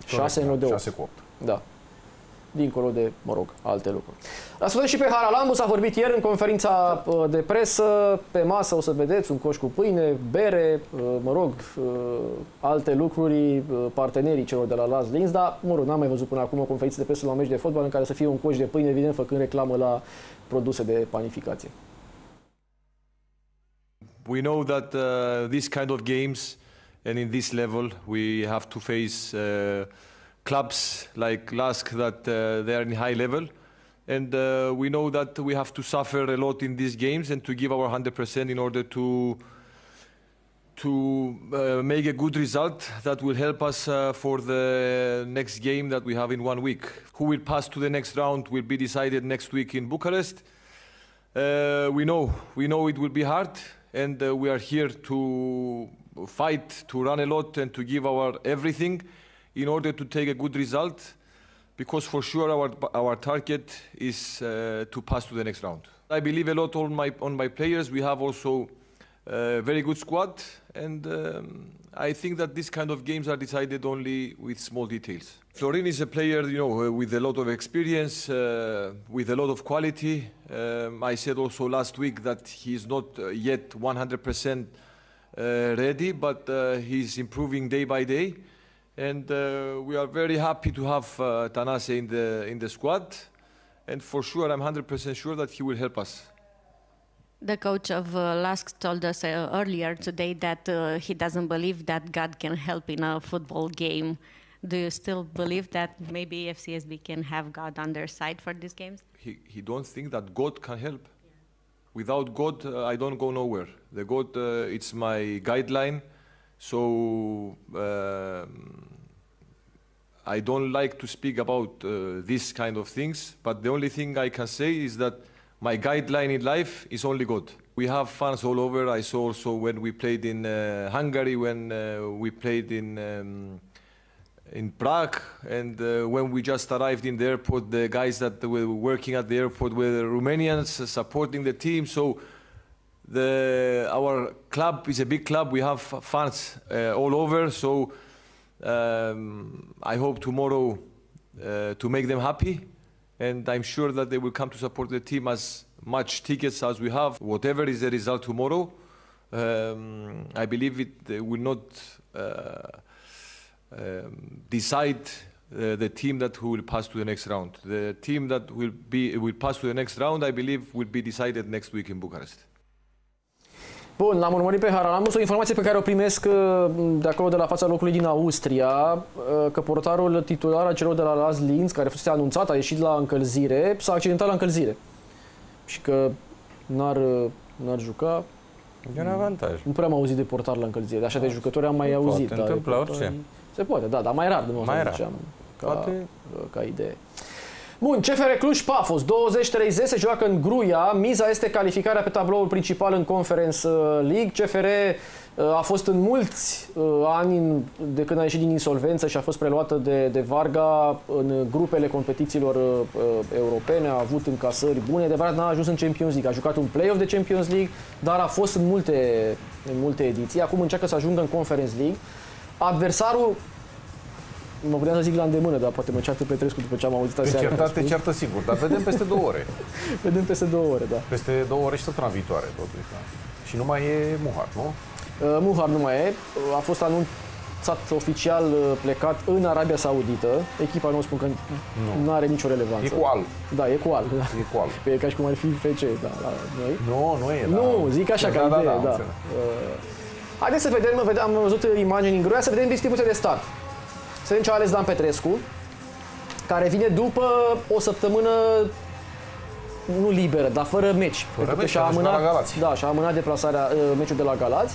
șase în loc de opt. șase cu opt. Da. dincolo de, mă rog, alte lucruri. Ascultăm și pe Charalambous, s-a vorbit ieri în conferința de presă, pe masă o să vedeți un coș cu pâine, bere, mă rog, alte lucruri, partenerii celor de la LASK Linz, dar, mă rog, n-am mai văzut până acum o conferință de presă la un meci de fotbal în care să fie un coș de pâine, evident, făcând reclamă la produse de panificație. We know that uh, these kind of games and in this level we have to face uh, clubs like LASK that uh, they are in high level, and uh, we know that we have to suffer a lot in these games and to give our one hundred percent in order to to uh, make a good result that will help us uh, for the next game that we have in one week. Who will pass to the next round will be decided next week in Bucharest. Uh, we know we know it will be hard. And uh, we are here to fight, to run a lot and to give our everything in order to take a good result, because for sure our, our target is uh, to pass to the next round. I believe a lot on my, on my players. We have also a very good squad, and um, I think that these kind of games are decided only with small details. Florin is a player, you know, with a lot of experience, uh, with a lot of quality. Um, I said also last week that he is not yet one hundred percent uh, ready, but uh, he's improving day by day, and uh, we are very happy to have uh, Tanase in the in the squad, and for sure I'm one hundred percent sure that he will help us. The coach of uh, LASK told us uh, earlier today that uh, he doesn't believe that God can help in a football game. Do you still believe that maybe F C S B can have God on their side for these games? He, he don't think that God can help. Yeah. Without God, uh, I don't go nowhere. The God, uh, it's my guideline. So uh, I don't like to speak about uh, this kind of things, but the only thing I can say is that my guideline in life is only God. We have fans all over. I saw also when we played in uh, Hungary, when uh, we played in um, in Prague, and uh, when we just arrived in the airport, the guys that were working at the airport were Romanians supporting the team. So the, our club is a big club. We have fans uh, all over. So um, I hope tomorrow uh, to make them happy. And I'm sure that they will come to support the team as much tickets as we have. Whatever is the result tomorrow, um, I believe it will not uh, um, decide uh, the team that will pass to the next round. The team that will be will pass to the next round, I believe, will be decided next week in Bucharest. Bun, l-am urmărit pe Charalambous, o informație pe care o primesc de acolo, de la fața locului din Austria, că portarul titular al celor de la LASK Linz, care fusese anunțat, a ieșit la încălzire, s-a accidentat la încălzire și că n-ar, n-ar juca. E un avantaj. Nu prea am auzit de portar la încălzire, așa de jucători am mai auzit. Se întâmplă orice. Se poate, da, dar mai rar, de mai rar. Ziceam, ca, poate... ca idee. Bun, C F R Cluj Pafos, douăzeci treizeci, se joacă în Gruia, miza este calificarea pe tabloul principal în Conference League. C F R a fost în mulți ani de când a ieșit din insolvență și a fost preluată de, de Varga în grupele competițiilor europene, a avut încasări bune, de adevărat n-a ajuns în Champions League, a jucat un play-off de Champions League, dar a fost în multe, în multe ediții, acum încearcă să ajungă în Conference League. Adversarul... Mă puteam să zic la îndemână, dar poate mă ceartă Petrescu după ce am auzit aseară. Certat, te ceartă sigur, dar vedem peste două ore. Vedem peste două ore, da. Peste două ore și săptămâna viitoare, totuși. Da. Și nu mai e Muhar, nu? Uh, Muhar nu mai e. A fost anunțat oficial plecat în Arabia Saudită. Echipa nu spun că nu n-are nicio relevanță. E cu al. Da, e cu al. Da. E cu al. Pe ca și cum ar fi F C, da, la noi. Nu, nu e, da. Nu, zic așa, da, ca da, idee, da. da. da. Haideți să vedem, vedem, am văzut imagini în Gruia, să vedem distribuția de start. Să vedem ce a ales Dan Petrescu, care vine după o săptămână, nu liberă, dar fără meci. Fără meci, și-a amânat, da, și-a amânat deplasarea, meciul de la Galați.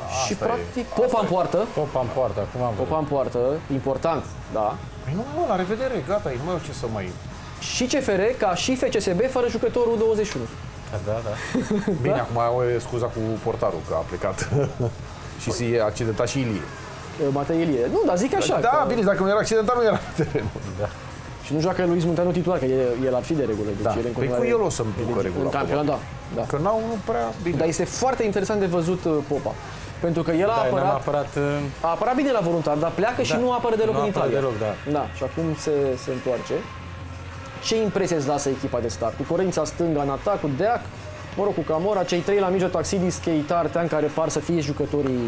Da, și practic e, Popa în poartă. Popa în poartă, acum am Popa în poartă, important, da. Păi nu, mă, la revedere, gata, nu mai ce să mai... Și C F R, ca și F C S B, fără jucătorul douăzeci și unu. Da, da, da. Bine, da? Acum e scuza cu portarul, că a plecat și s-a accidentat și Ilie. Matei Ilie. Nu, dar zic așa. Da, că... bine, dacă nu era accidentat, nu era pe teren. Da. Și nu joacă Luis Munteanu titular, că el, el ar fi de regulă. Deci da. El păi cu el o să-mi ducă regulă. Da, da. Că n-au prea bine. Dar este foarte interesant de văzut Popa. Pentru că el a da, apărat, apărat... A apărat bine la Voluntari, dar pleacă da, și nu apără deloc nu în Italia. Deloc, da. Da, și acum se, se întoarce. Ce impresie îți lasă echipa de start? Cu Corența stânga în atac, cu Deac, mă rog, cu Camora, cei trei la mijloc, Taxidis, Cheita, Artean, care par să fie jucătorii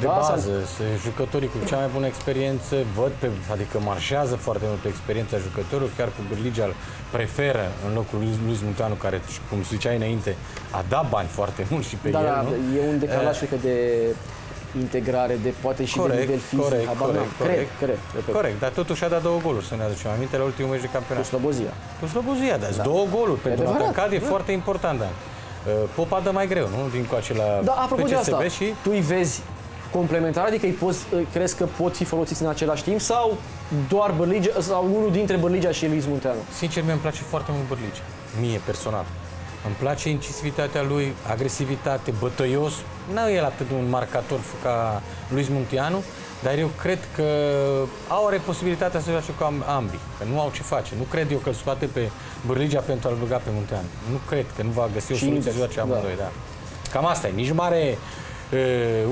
de da, bază, sau... jucătorii cu cea mai bună experiență, văd pe, adică marșează foarte mult experiența jucătorilor, chiar cu Birligea preferă în locul lui, lui Zmuteanu, care, cum ziceai înainte, a dat bani foarte mult și pe da, el, nu? E un decalaj uh... de integrare, de poate și corect, de nivel fizic. Corect, Aba, corect, na, corect, cred, cred, corect, dar totuși a dat două goluri, să ne aducem aminte, la ultimul meci de campionat. Cu Slobozia. Cu Slobozia, da, da. două goluri, e pentru că cad e foarte important, da. Popa dă mai greu, nu? Din coace la da, apropo de asta, și... tu îi vezi complementar, adică îi poți, crezi că pot fi folosiți în același timp sau doar Bârligea, sau unul dintre Bârligea și Elis Munteanu? Sincer, mie îmi place foarte mult Bârligea, mie personal. Îmi place incisivitatea lui, agresivitate, bătăios. Nu e el atât de un marcator ca Luis Munteanu, dar eu cred că au posibilitatea să joace cu ambii, că nu au ce face. Nu cred eu că îl scoate pe Bârligea pentru a-l băga pe Munteanu. Nu cred că nu va găsi o soluție să joace amândoi, da. Cam asta e, nici mare...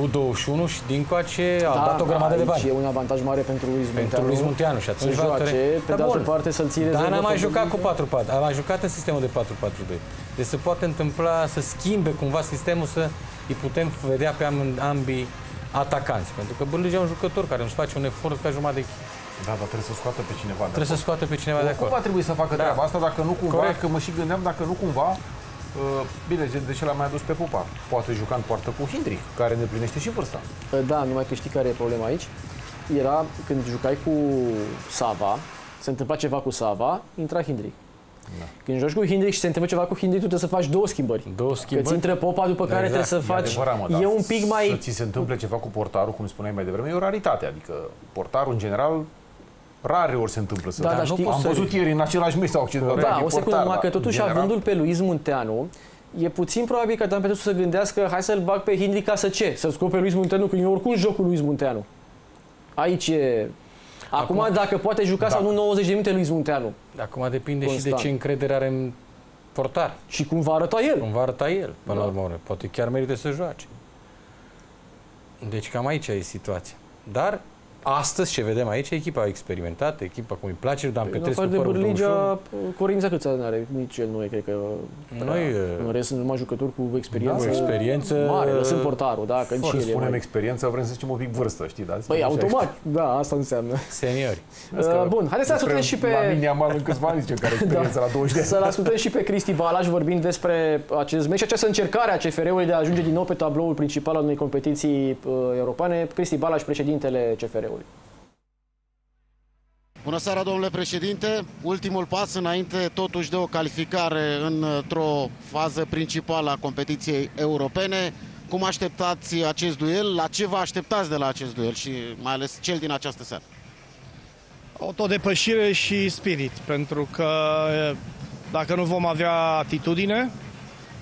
U douăzeci și unu și dincoace da, au dat o grămadă da, de bani. E un avantaj mare pentru Luis Munteanu. Pentru Luis Munteanu și atunci va joace, pe de altă parte să-l ține. Dar n-a mai jucat cu patru patru, a mai jucat în sistemul de patru patru doi. Deci se poate întâmpla să schimbe cumva sistemul, să îi putem vedea pe ambii atacanți. Pentru că Bârligea e un jucător care își face un efort ca jumătate de echipă. Da, dar trebuie să scoată pe cineva. Trebuie să scoată pe cineva de acolo. Cupa trebuie să facă da. treaba asta, dacă nu cumva, că mă și gândeam dacă nu cumva bine, de ce l-a mai adus pe Popa? Poate juca în poartă cu Hindrick, care ne plinește și vârsta. Da, numai că știi care e problema aici? Era când jucai cu Sava, se întâmpla ceva cu Sava, intra Hindrick. Da. Când joci cu Hindrick și se întâmplă ceva cu Hindrick, tu trebuie să faci două schimbări. Două schimbări. Că-ți intră Popa, după care exact. trebuie să faci... E, adevărat, mă, e un pic mai... Să ți se întâmple ceva cu portarul, cum spuneai mai devreme, e o raritate. Adică portarul, în general... Rare ori se întâmplă să... Da, dar știi, am văzut ieri în același meci sau accident. Da, da o secundă, numai că totuși general... avându-l pe Luis Munteanu, e puțin probabil că Dan Petrescu să gândească hai să-l bag pe Hindrick ca să ce? Să-l scop pe Luis Munteanu, că e oricum jocul Luis Munteanu. Aici e... Acum, Acum dacă poate juca da. sau nu nouăzeci de minute Luis Munteanu. Acum depinde constant. Și de ce încredere are în portar. Și cum va arăta el. Cum va arăta el, până da. la urmă. Poate chiar merită să joace. Deci cam aici e situația. Dar... Astăzi, ce vedem aici, echipa experimentată, echipa cum îi place, Dan Petrescu, părul de Bârligea, Corința câți ani are? Nici el nu e, cred că... Noi... În rest, sunt numai jucători cu experiență... Da, experiență... Mare, lăsând portarul, da, că nici el spunem mai... experiență, vrem să zicem un pic vârstă, știi, da? Păi, automat, așa. Da, asta înseamnă. Seniori. Uh, bun, haideți să ascultăm și pe... La mine am în câțiva ani, zicem, care experiență da. la douăzeci de ani. Să-l ascultăm și pe Cristi Balaș, vorbind despre acest meci, această încercare a C F R-ului de a ajunge din nou pe tabloul principal al unei competiții uh, europene. Cristi Balaș, președintele C F R-ului. Bună seara, domnule președinte! Ultimul pas înainte totuși de o calificare într-o fază principală a competiției europene. Cum așteptați acest duel? La ce vă așteptați de la acest duel și mai ales cel din această seară? Autodepășire și spirit, pentru că dacă nu vom avea atitudine,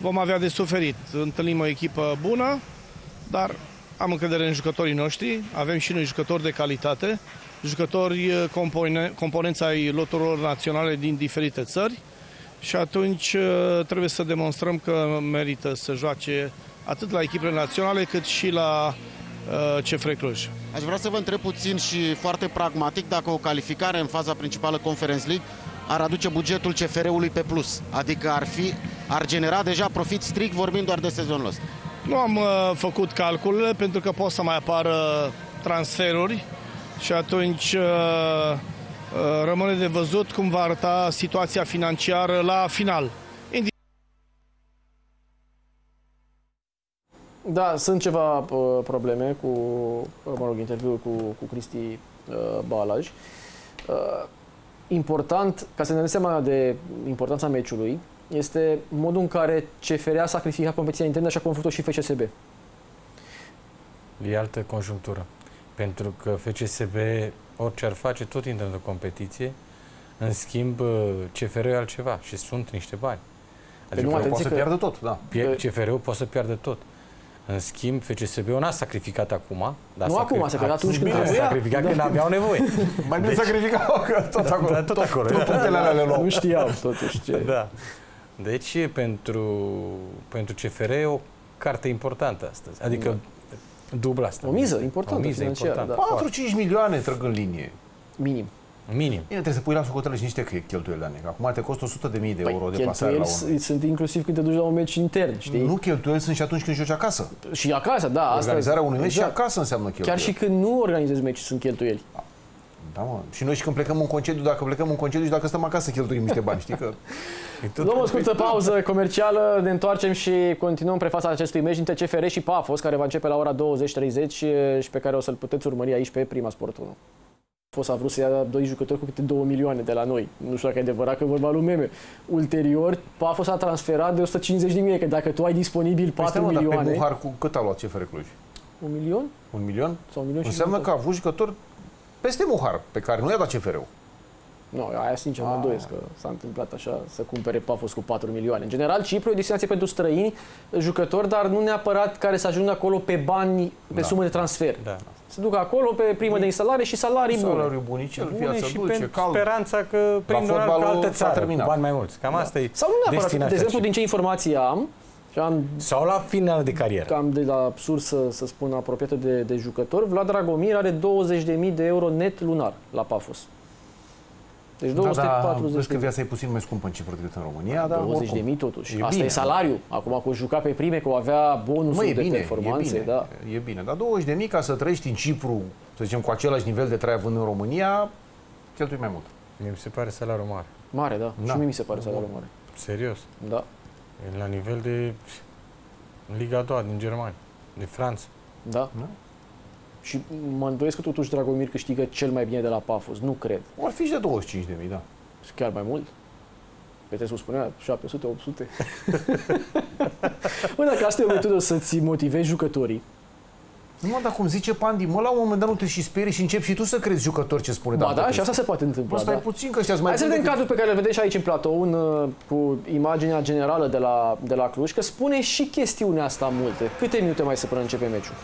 vom avea de suferit. Întâlnim o echipă bună, dar... Am încredere în jucătorii noștri, avem și noi jucători de calitate, jucători compone, componența ai loturilor naționale din diferite țări și atunci trebuie să demonstrăm că merită să joace atât la echipele naționale cât și la uh, C F R Cluj. Aș vrea să vă întreb puțin și foarte pragmatic dacă o calificare în faza principală Conference League ar aduce bugetul C F R-ului pe plus, adică ar, fi, ar genera deja profit strict vorbind doar de sezonul ăsta. Nu am uh, făcut calculele pentru că pot să mai apară transferuri și atunci uh, uh, rămâne de văzut cum va arăta situația financiară la final. Indi da, sunt ceva uh, probleme cu, mă rog, interviul cu, cu Cristi uh, Balaj. Uh, important, ca să ne dăm seama de importanța meciului, este modul în care C F R a sacrificat competiția internă, așa cum a făcut-o și F C S B. E altă conjunctură. Pentru că F C S B, orice ar face, tot intră într-o competiție. În schimb, C F R-ul e altceva și sunt niște bani. Adică poate să că... piardă tot, da. C F R-ul poate să piardă tot. În schimb, F C S B-ul n-a sacrificat acum. Dar nu acum, a sacrificat atunci când trebuia. A sacrificat când aveau nevoie. Mai bine sacrificau tot acolo. Tot acolo. Nu știau totuși ce... Deci, pentru, pentru C F R e o carte importantă astăzi. Adică, da. Dubla asta. O miză importantă financiară. Da. patru-cinci milioane trag în linie. Minim. Minim. Bine, trebuie să pui la sucotele și niște cheltuieli la ane. Acum te costă o sută de mii de euro de pasare la unul. Sunt inclusiv când te duci la un meci intern, știi? Nu, cheltuieli sunt și atunci când joci acasă. Și acasă, da. Organizarea unui meci și acasă înseamnă cheltuieli. Chiar și când nu organizezi meci sunt cheltuieli. Da, mă. Și noi și când plecăm în concediu, dacă plecăm în concediu și dacă stăm acasă cheltuim niște bani, știi că... Luăm o scurtă pauză comercială, ne întoarcem și continuăm prefața acestui meci dintre C F R și Pafos, care va începe la ora douăzeci și treizeci și pe care o să-l puteți urmări aici pe Prima Sport unu. Pafos a vrut să ia doi jucători cu câte două milioane de la noi. Nu știu dacă e adevărat, că vorba lui meme. Ulterior, Pafos a transferat de o sută cincizeci de mii, că dacă tu ai disponibil patru milioane... Dar pe Muhar, cu cât a luat C F R Cluj? Un milion? Un milion? Sau un milion și înseamnă că a avut jucători peste Muhar, pe care nu i-a dat C F R-ul. Nu, aia sincer mă îndoiesc că s-a întâmplat așa, să cumpere Pafos cu patru milioane. În general, Cipru e o destinație pentru străini, jucători, dar nu neapărat care să ajungă acolo pe bani, pe da. sume de transfer. Da. Se duc acolo pe primă de instalare și salarii bune. Salariul bunicel, viața și dulce, pentru cald. Speranța că prin doar altă țară, bani mai mulți. Cam da. asta e. Sau nu neapărat, de exemplu, din ce informații am, Am, Sau la final de carieră. Cam de la sursă, să spun, apropiată de, de jucători. Vlad Dragomir are douăzeci de mii de euro net lunar la Pafos. Deci două sute patruzeci de mii. Da, da, că viața e puțin mai scumpă în Cipru decât în România, dar douăzeci de mii totuși. E Asta bine, e salariu. Acum, cu juca pe prime, că o avea bonusul de bine, performanțe. E bine, da. e bine. Dar douăzeci de mii ca să trăiești în Cipru, să zicem, cu același nivel de trai având în România, cheltui mai mult. Mie mi se pare salariul mare. Mare, da. da. Și mie mi se pare salariul mare. Serios? Da. La nivel de Liga a doua din Germania, de Franța. Da. Nu? Și mă îndoiesc că totuși Dragomir câștigă cel mai bine de la Pafos. Nu cred. Ar fi și de douăzeci și cinci de mii, da. Chiar mai mult. Petrescu spunea șapte sute, opt sute. Bă, dacă asta e o metodă să-ți motivezi jucătorii. Numai dacă cum zice Pandi, mă, la un moment dat nu te și sperii și începi și tu să crezi jucători ce spune. Ba da, da și asta se poate întâmpla. Asta da. e puțin că mai. Hai să vedem cadrul pe care îl vedem și aici în platou, în, cu imaginea generală de la, de la Cluj, că spune și chestiunea asta multe. Câte minute mai se până începe meciul?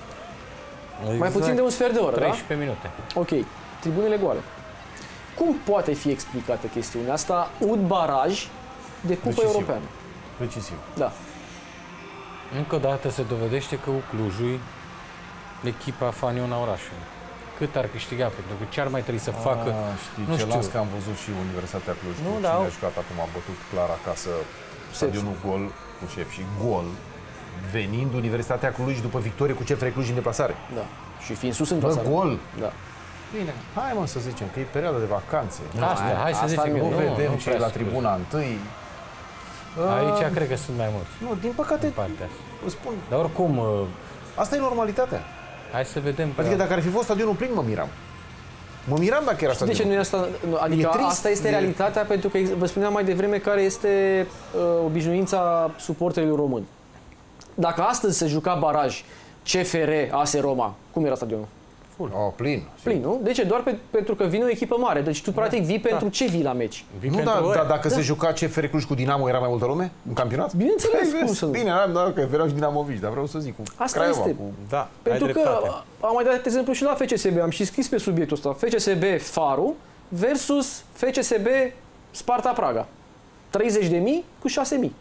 Exact. Mai puțin de un sfert de oră, treisprezece minute. Da? Ok, tribunele goale. Cum poate fi explicată chestiunea asta? Un baraj de Cupa Europeană. Decisiv. Da. Încă o dată se dovedește că Clujul echipa faniona orașului. Cât ar câștiga? Pentru că ce ar mai trebui să facă? A, știi, nu știu. Că am văzut și Universitatea Cluj. Nu, da. Cine a jucat acum, a bătut clar acasă stadionul gol cu șef și gol venind Universitatea Cluj după victorie cu C F R Cluj în deplasare. Da. Și fiind sus în deplasare. Gol! Da. Bine. Hai, mă, să zicem că e perioada de vacanțe. Asta, asta hai să zicem. Nu vedem ce e la tribuna întâi. Aici a, cred că sunt mai mulți. Nu, din păcate, îți spun. Dar oricum... Asta e normalitatea. Hai să vedem. Adică dacă ar fi fost stadionul plin, mă miram. Mă miram dacă era stadionul. De ce nu e asta? Adică e trist, asta este realitatea, e... pentru că vă spuneam mai devreme care este uh, obișnuința suporterilor români. Dacă astăzi se juca baraj C F R A S Roma, cum era stadionul? Full. Oh, plin. Plin, nu? De ce? Doar pe, pentru că vine o echipă mare. Deci tu practic vii da. pentru da. ce vii la meci? Vii nu, dar da, dacă da. se juca C F R Cluj cu Dinamo, era mai multă lume în campionat? Bineînțeles, cum să nu. Bine, eram, da, că erau și dinamoviști, dar vreau să zic cu Asta Craiova, este. Cu... Da, pentru că am mai dat exemplu și la F C S B, am și scris pe subiectul ăsta. F C S B Faru versus F C S B Sparta Praga. treizeci de mii cu șase mii.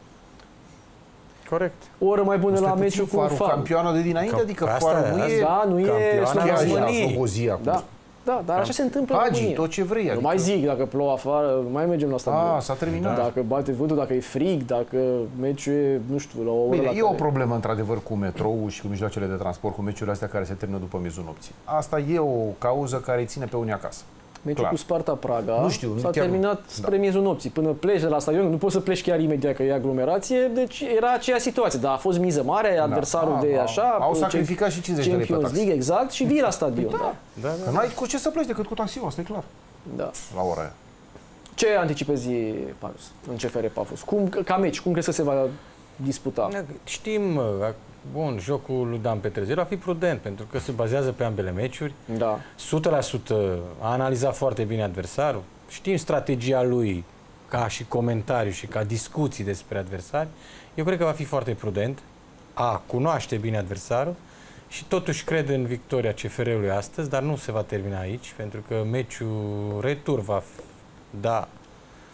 Corect. O oră mai bună la meciul cu Faru. Campioana de dinainte, adică Faru nu e... Da, nu e Slobozia. Da, da, dar așa se întâmplă în România. Tot ce vrei. Nu mai zic, dacă plouă afară, nu mai mergem la stadion. Ah, s-a terminat. Dacă bate vântul, dacă e frig, dacă meciul e, nu știu, la o oră Bine, la e care... o problemă, într-adevăr, cu metrou și cu mijloacele de transport, cu meciurile astea care se termină după miezul nopții. Asta e o cauză care îi ține pe unii acasă. Meciul cu Sparta-Praga s-a terminat nu. spre da. miezul nopții. Până pleci de la stadion, nu poți să pleci chiar imediat că e aglomerație, deci era aceea situație. Dar a fost miză mare, adversarul da. de așa... Au sacrificat și cincizeci de lei pe taxi. Exact, și vii la stadion. Da. Da. Da, da, da. Că n-ai cu ce să pleci decât cu taxiul, asta e clar. Da. La ora aia. Ce anticipezi, Marius, în C F R Pafos? Cum, ca meci, cum crezi că se va disputa? Știm... Bun, jocul lui Dan Petrezelu a fi prudent, pentru că se bazează pe ambele meciuri. Da. o sută la sută a analizat foarte bine adversarul. Știm strategia lui ca și comentariu și ca discuții despre adversari. Eu cred că va fi foarte prudent, a cunoaște bine adversarul și totuși cred în victoria C F R-ului astăzi, dar nu se va termina aici, pentru că meciul retur va da,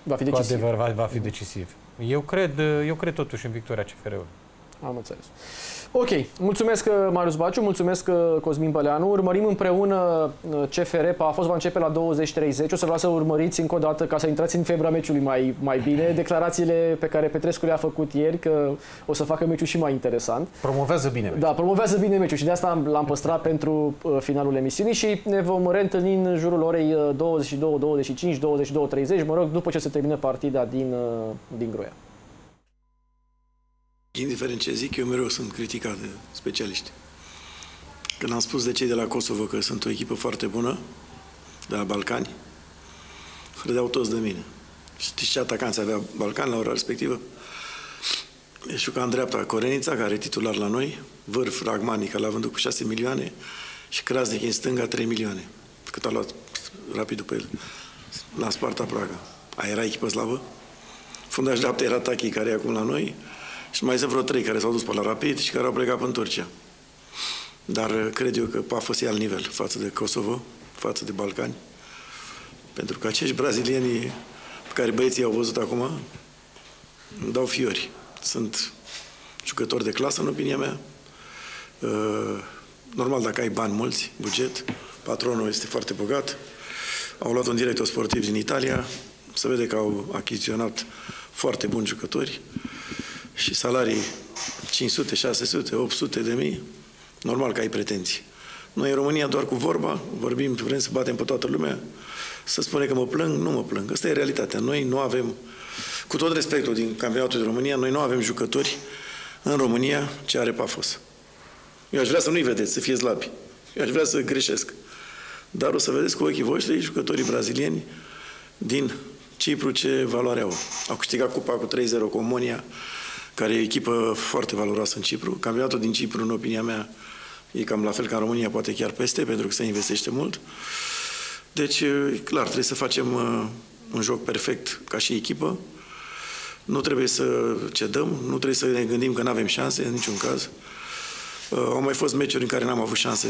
va fi decisiv. Cu adevăr, va, va fi decisiv. Eu cred, eu cred totuși în victoria C F R-ului. Am înțeles. Ok, mulțumesc Marius Baciu, mulțumesc Cosmin Băleanu. Urmărim împreună C F R Pafos, va începe la douăzeci și treizeci. O să vreau să urmăriți încă o dată, ca să intrați în febra meciului mai, mai bine, declarațiile pe care Petrescu le-a făcut ieri, că o să facă meciul și mai interesant. Promovează bine meciul. Da, promovează bine meciul și de asta l-am păstrat pentru finalul emisiunii și ne vom reîntâlni în jurul orei douăzeci și două, douăzeci și cinci, douăzeci și două, treizeci, mă rog, după ce se termină partida din, din Groia. Indiferent ce zic, eu mereu sunt criticat de specialiști. Când am spus de cei de la Kosovo că sunt o echipă foarte bună, de la Ballkani, credeau toți de mine. Știți ce atacanți avea Ballkani la ora respectivă? Eșuca în dreapta Corenița, care e titular la noi, Vârf, Ragmani, care l-a vândut cu șase milioane, și Krasnic în stânga, trei milioane. Cât a luat Rapid după el. L-a spart Praga. Aia era echipă slabă. Fundaș dreapta era Taki, care e acum la noi. Și mai sunt vreo trei care s-au dus pe la Rapid și care au plecat în Turcia. Dar cred eu că Pafos e alt nivel față de Kosovo, față de Balcani. Pentru că acești brazilieni pe care băieții i-au văzut acum, îmi dau fiori. Sunt jucători de clasă, în opinia mea. Normal, dacă ai bani mulți, buget, patronul este foarte bogat. Au luat un director sportiv din Italia. Se vede că au achiziționat foarte buni jucători. Și salarii cinci sute, șase sute, opt sute de mii, normal că ai pretenții. Noi în România doar cu vorba, vorbim, vrem să batem pe toată lumea, să spune că mă plâng, nu mă plâng. Asta e realitatea. Noi nu avem, cu tot respectul din campionatul de România, noi nu avem jucători în România ce are Pafos. Eu aș vrea să nu-i vedeți, să fie slabi. Eu aș vrea să greșesc. Dar o să vedeți cu ochii voștri jucătorii brazilieni din Cipru ce valoare au. Au câștigat cupa cu trei zero cu Omonia, care e o echipă foarte valoroasă în Cipru. Campionatul din Cipru, în opinia mea, e cam la fel ca în România, poate chiar peste, pentru că se investește mult. Deci, clar, trebuie să facem un joc perfect ca și echipă. Nu trebuie să cedăm, nu trebuie să ne gândim că nu avem șanse, în niciun caz. Au mai fost meciuri în care n-am avut șanse,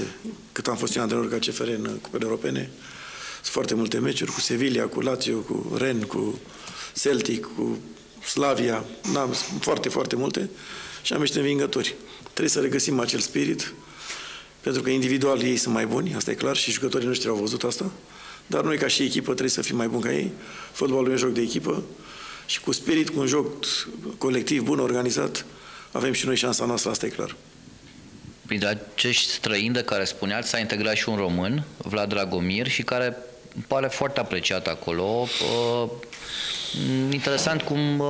cât am fost eu antrenor ca C F R în Cupele Europene. Sunt foarte multe meciuri cu Sevilla, cu Lazio, cu Rennes, cu Celtic, cu Slavia, da, foarte, foarte multe, și am niște învingători. Trebuie să regăsim acel spirit, pentru că individual ei sunt mai buni, asta e clar, și jucătorii noștri au văzut asta, dar noi ca și echipă trebuie să fim mai buni ca ei. Fotbalul e un joc de echipă și cu spirit, cu un joc colectiv bun, organizat, avem și noi șansa noastră, asta e clar. Prin acești străini de care spuneați, s-a integrat și un român, Vlad Dragomir, și care pare foarte apreciat acolo. Interesant cum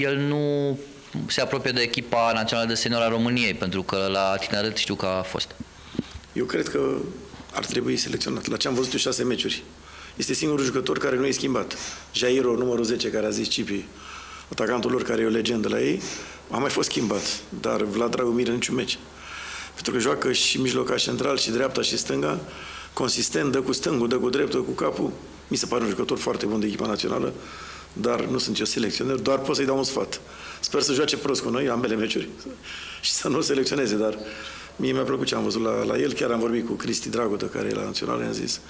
el nu se apropie de echipa națională de senior a României, pentru că la tineret știu că a fost. Eu cred că ar trebui selecționat. La ce am văzut eu, șase meciuri. Este singurul jucător care nu e schimbat. Jairo, numărul zece, care a zis Cipi, atacantul lor, care e o legendă la ei, a mai fost schimbat. Dar Vlad Dragomir în niciun meci. Pentru că joacă și mijlocaș central, și dreapta, și stânga, consistent, dă cu stângul, dă cu dreptul, cu capul. Mi se pare un jucător foarte bun de echipa națională, dar nu sunt eu selecționer, doar pot să-i dau un sfat. Sper să joace prost cu noi, ambele meciuri, și să nu selecționeze, dar mie mi-a plăcut ce am văzut la, la el. Chiar am vorbit cu Cristi Dragotă, care e la național, i-am zis,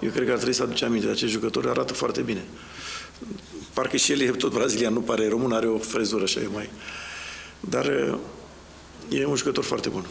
eu cred că ar trebui să aduce aminte de acest jucător, arată foarte bine. Parcă și el e tot brazilian, nu pare român, are o frezură așa, e mai... Dar e un jucător foarte bun.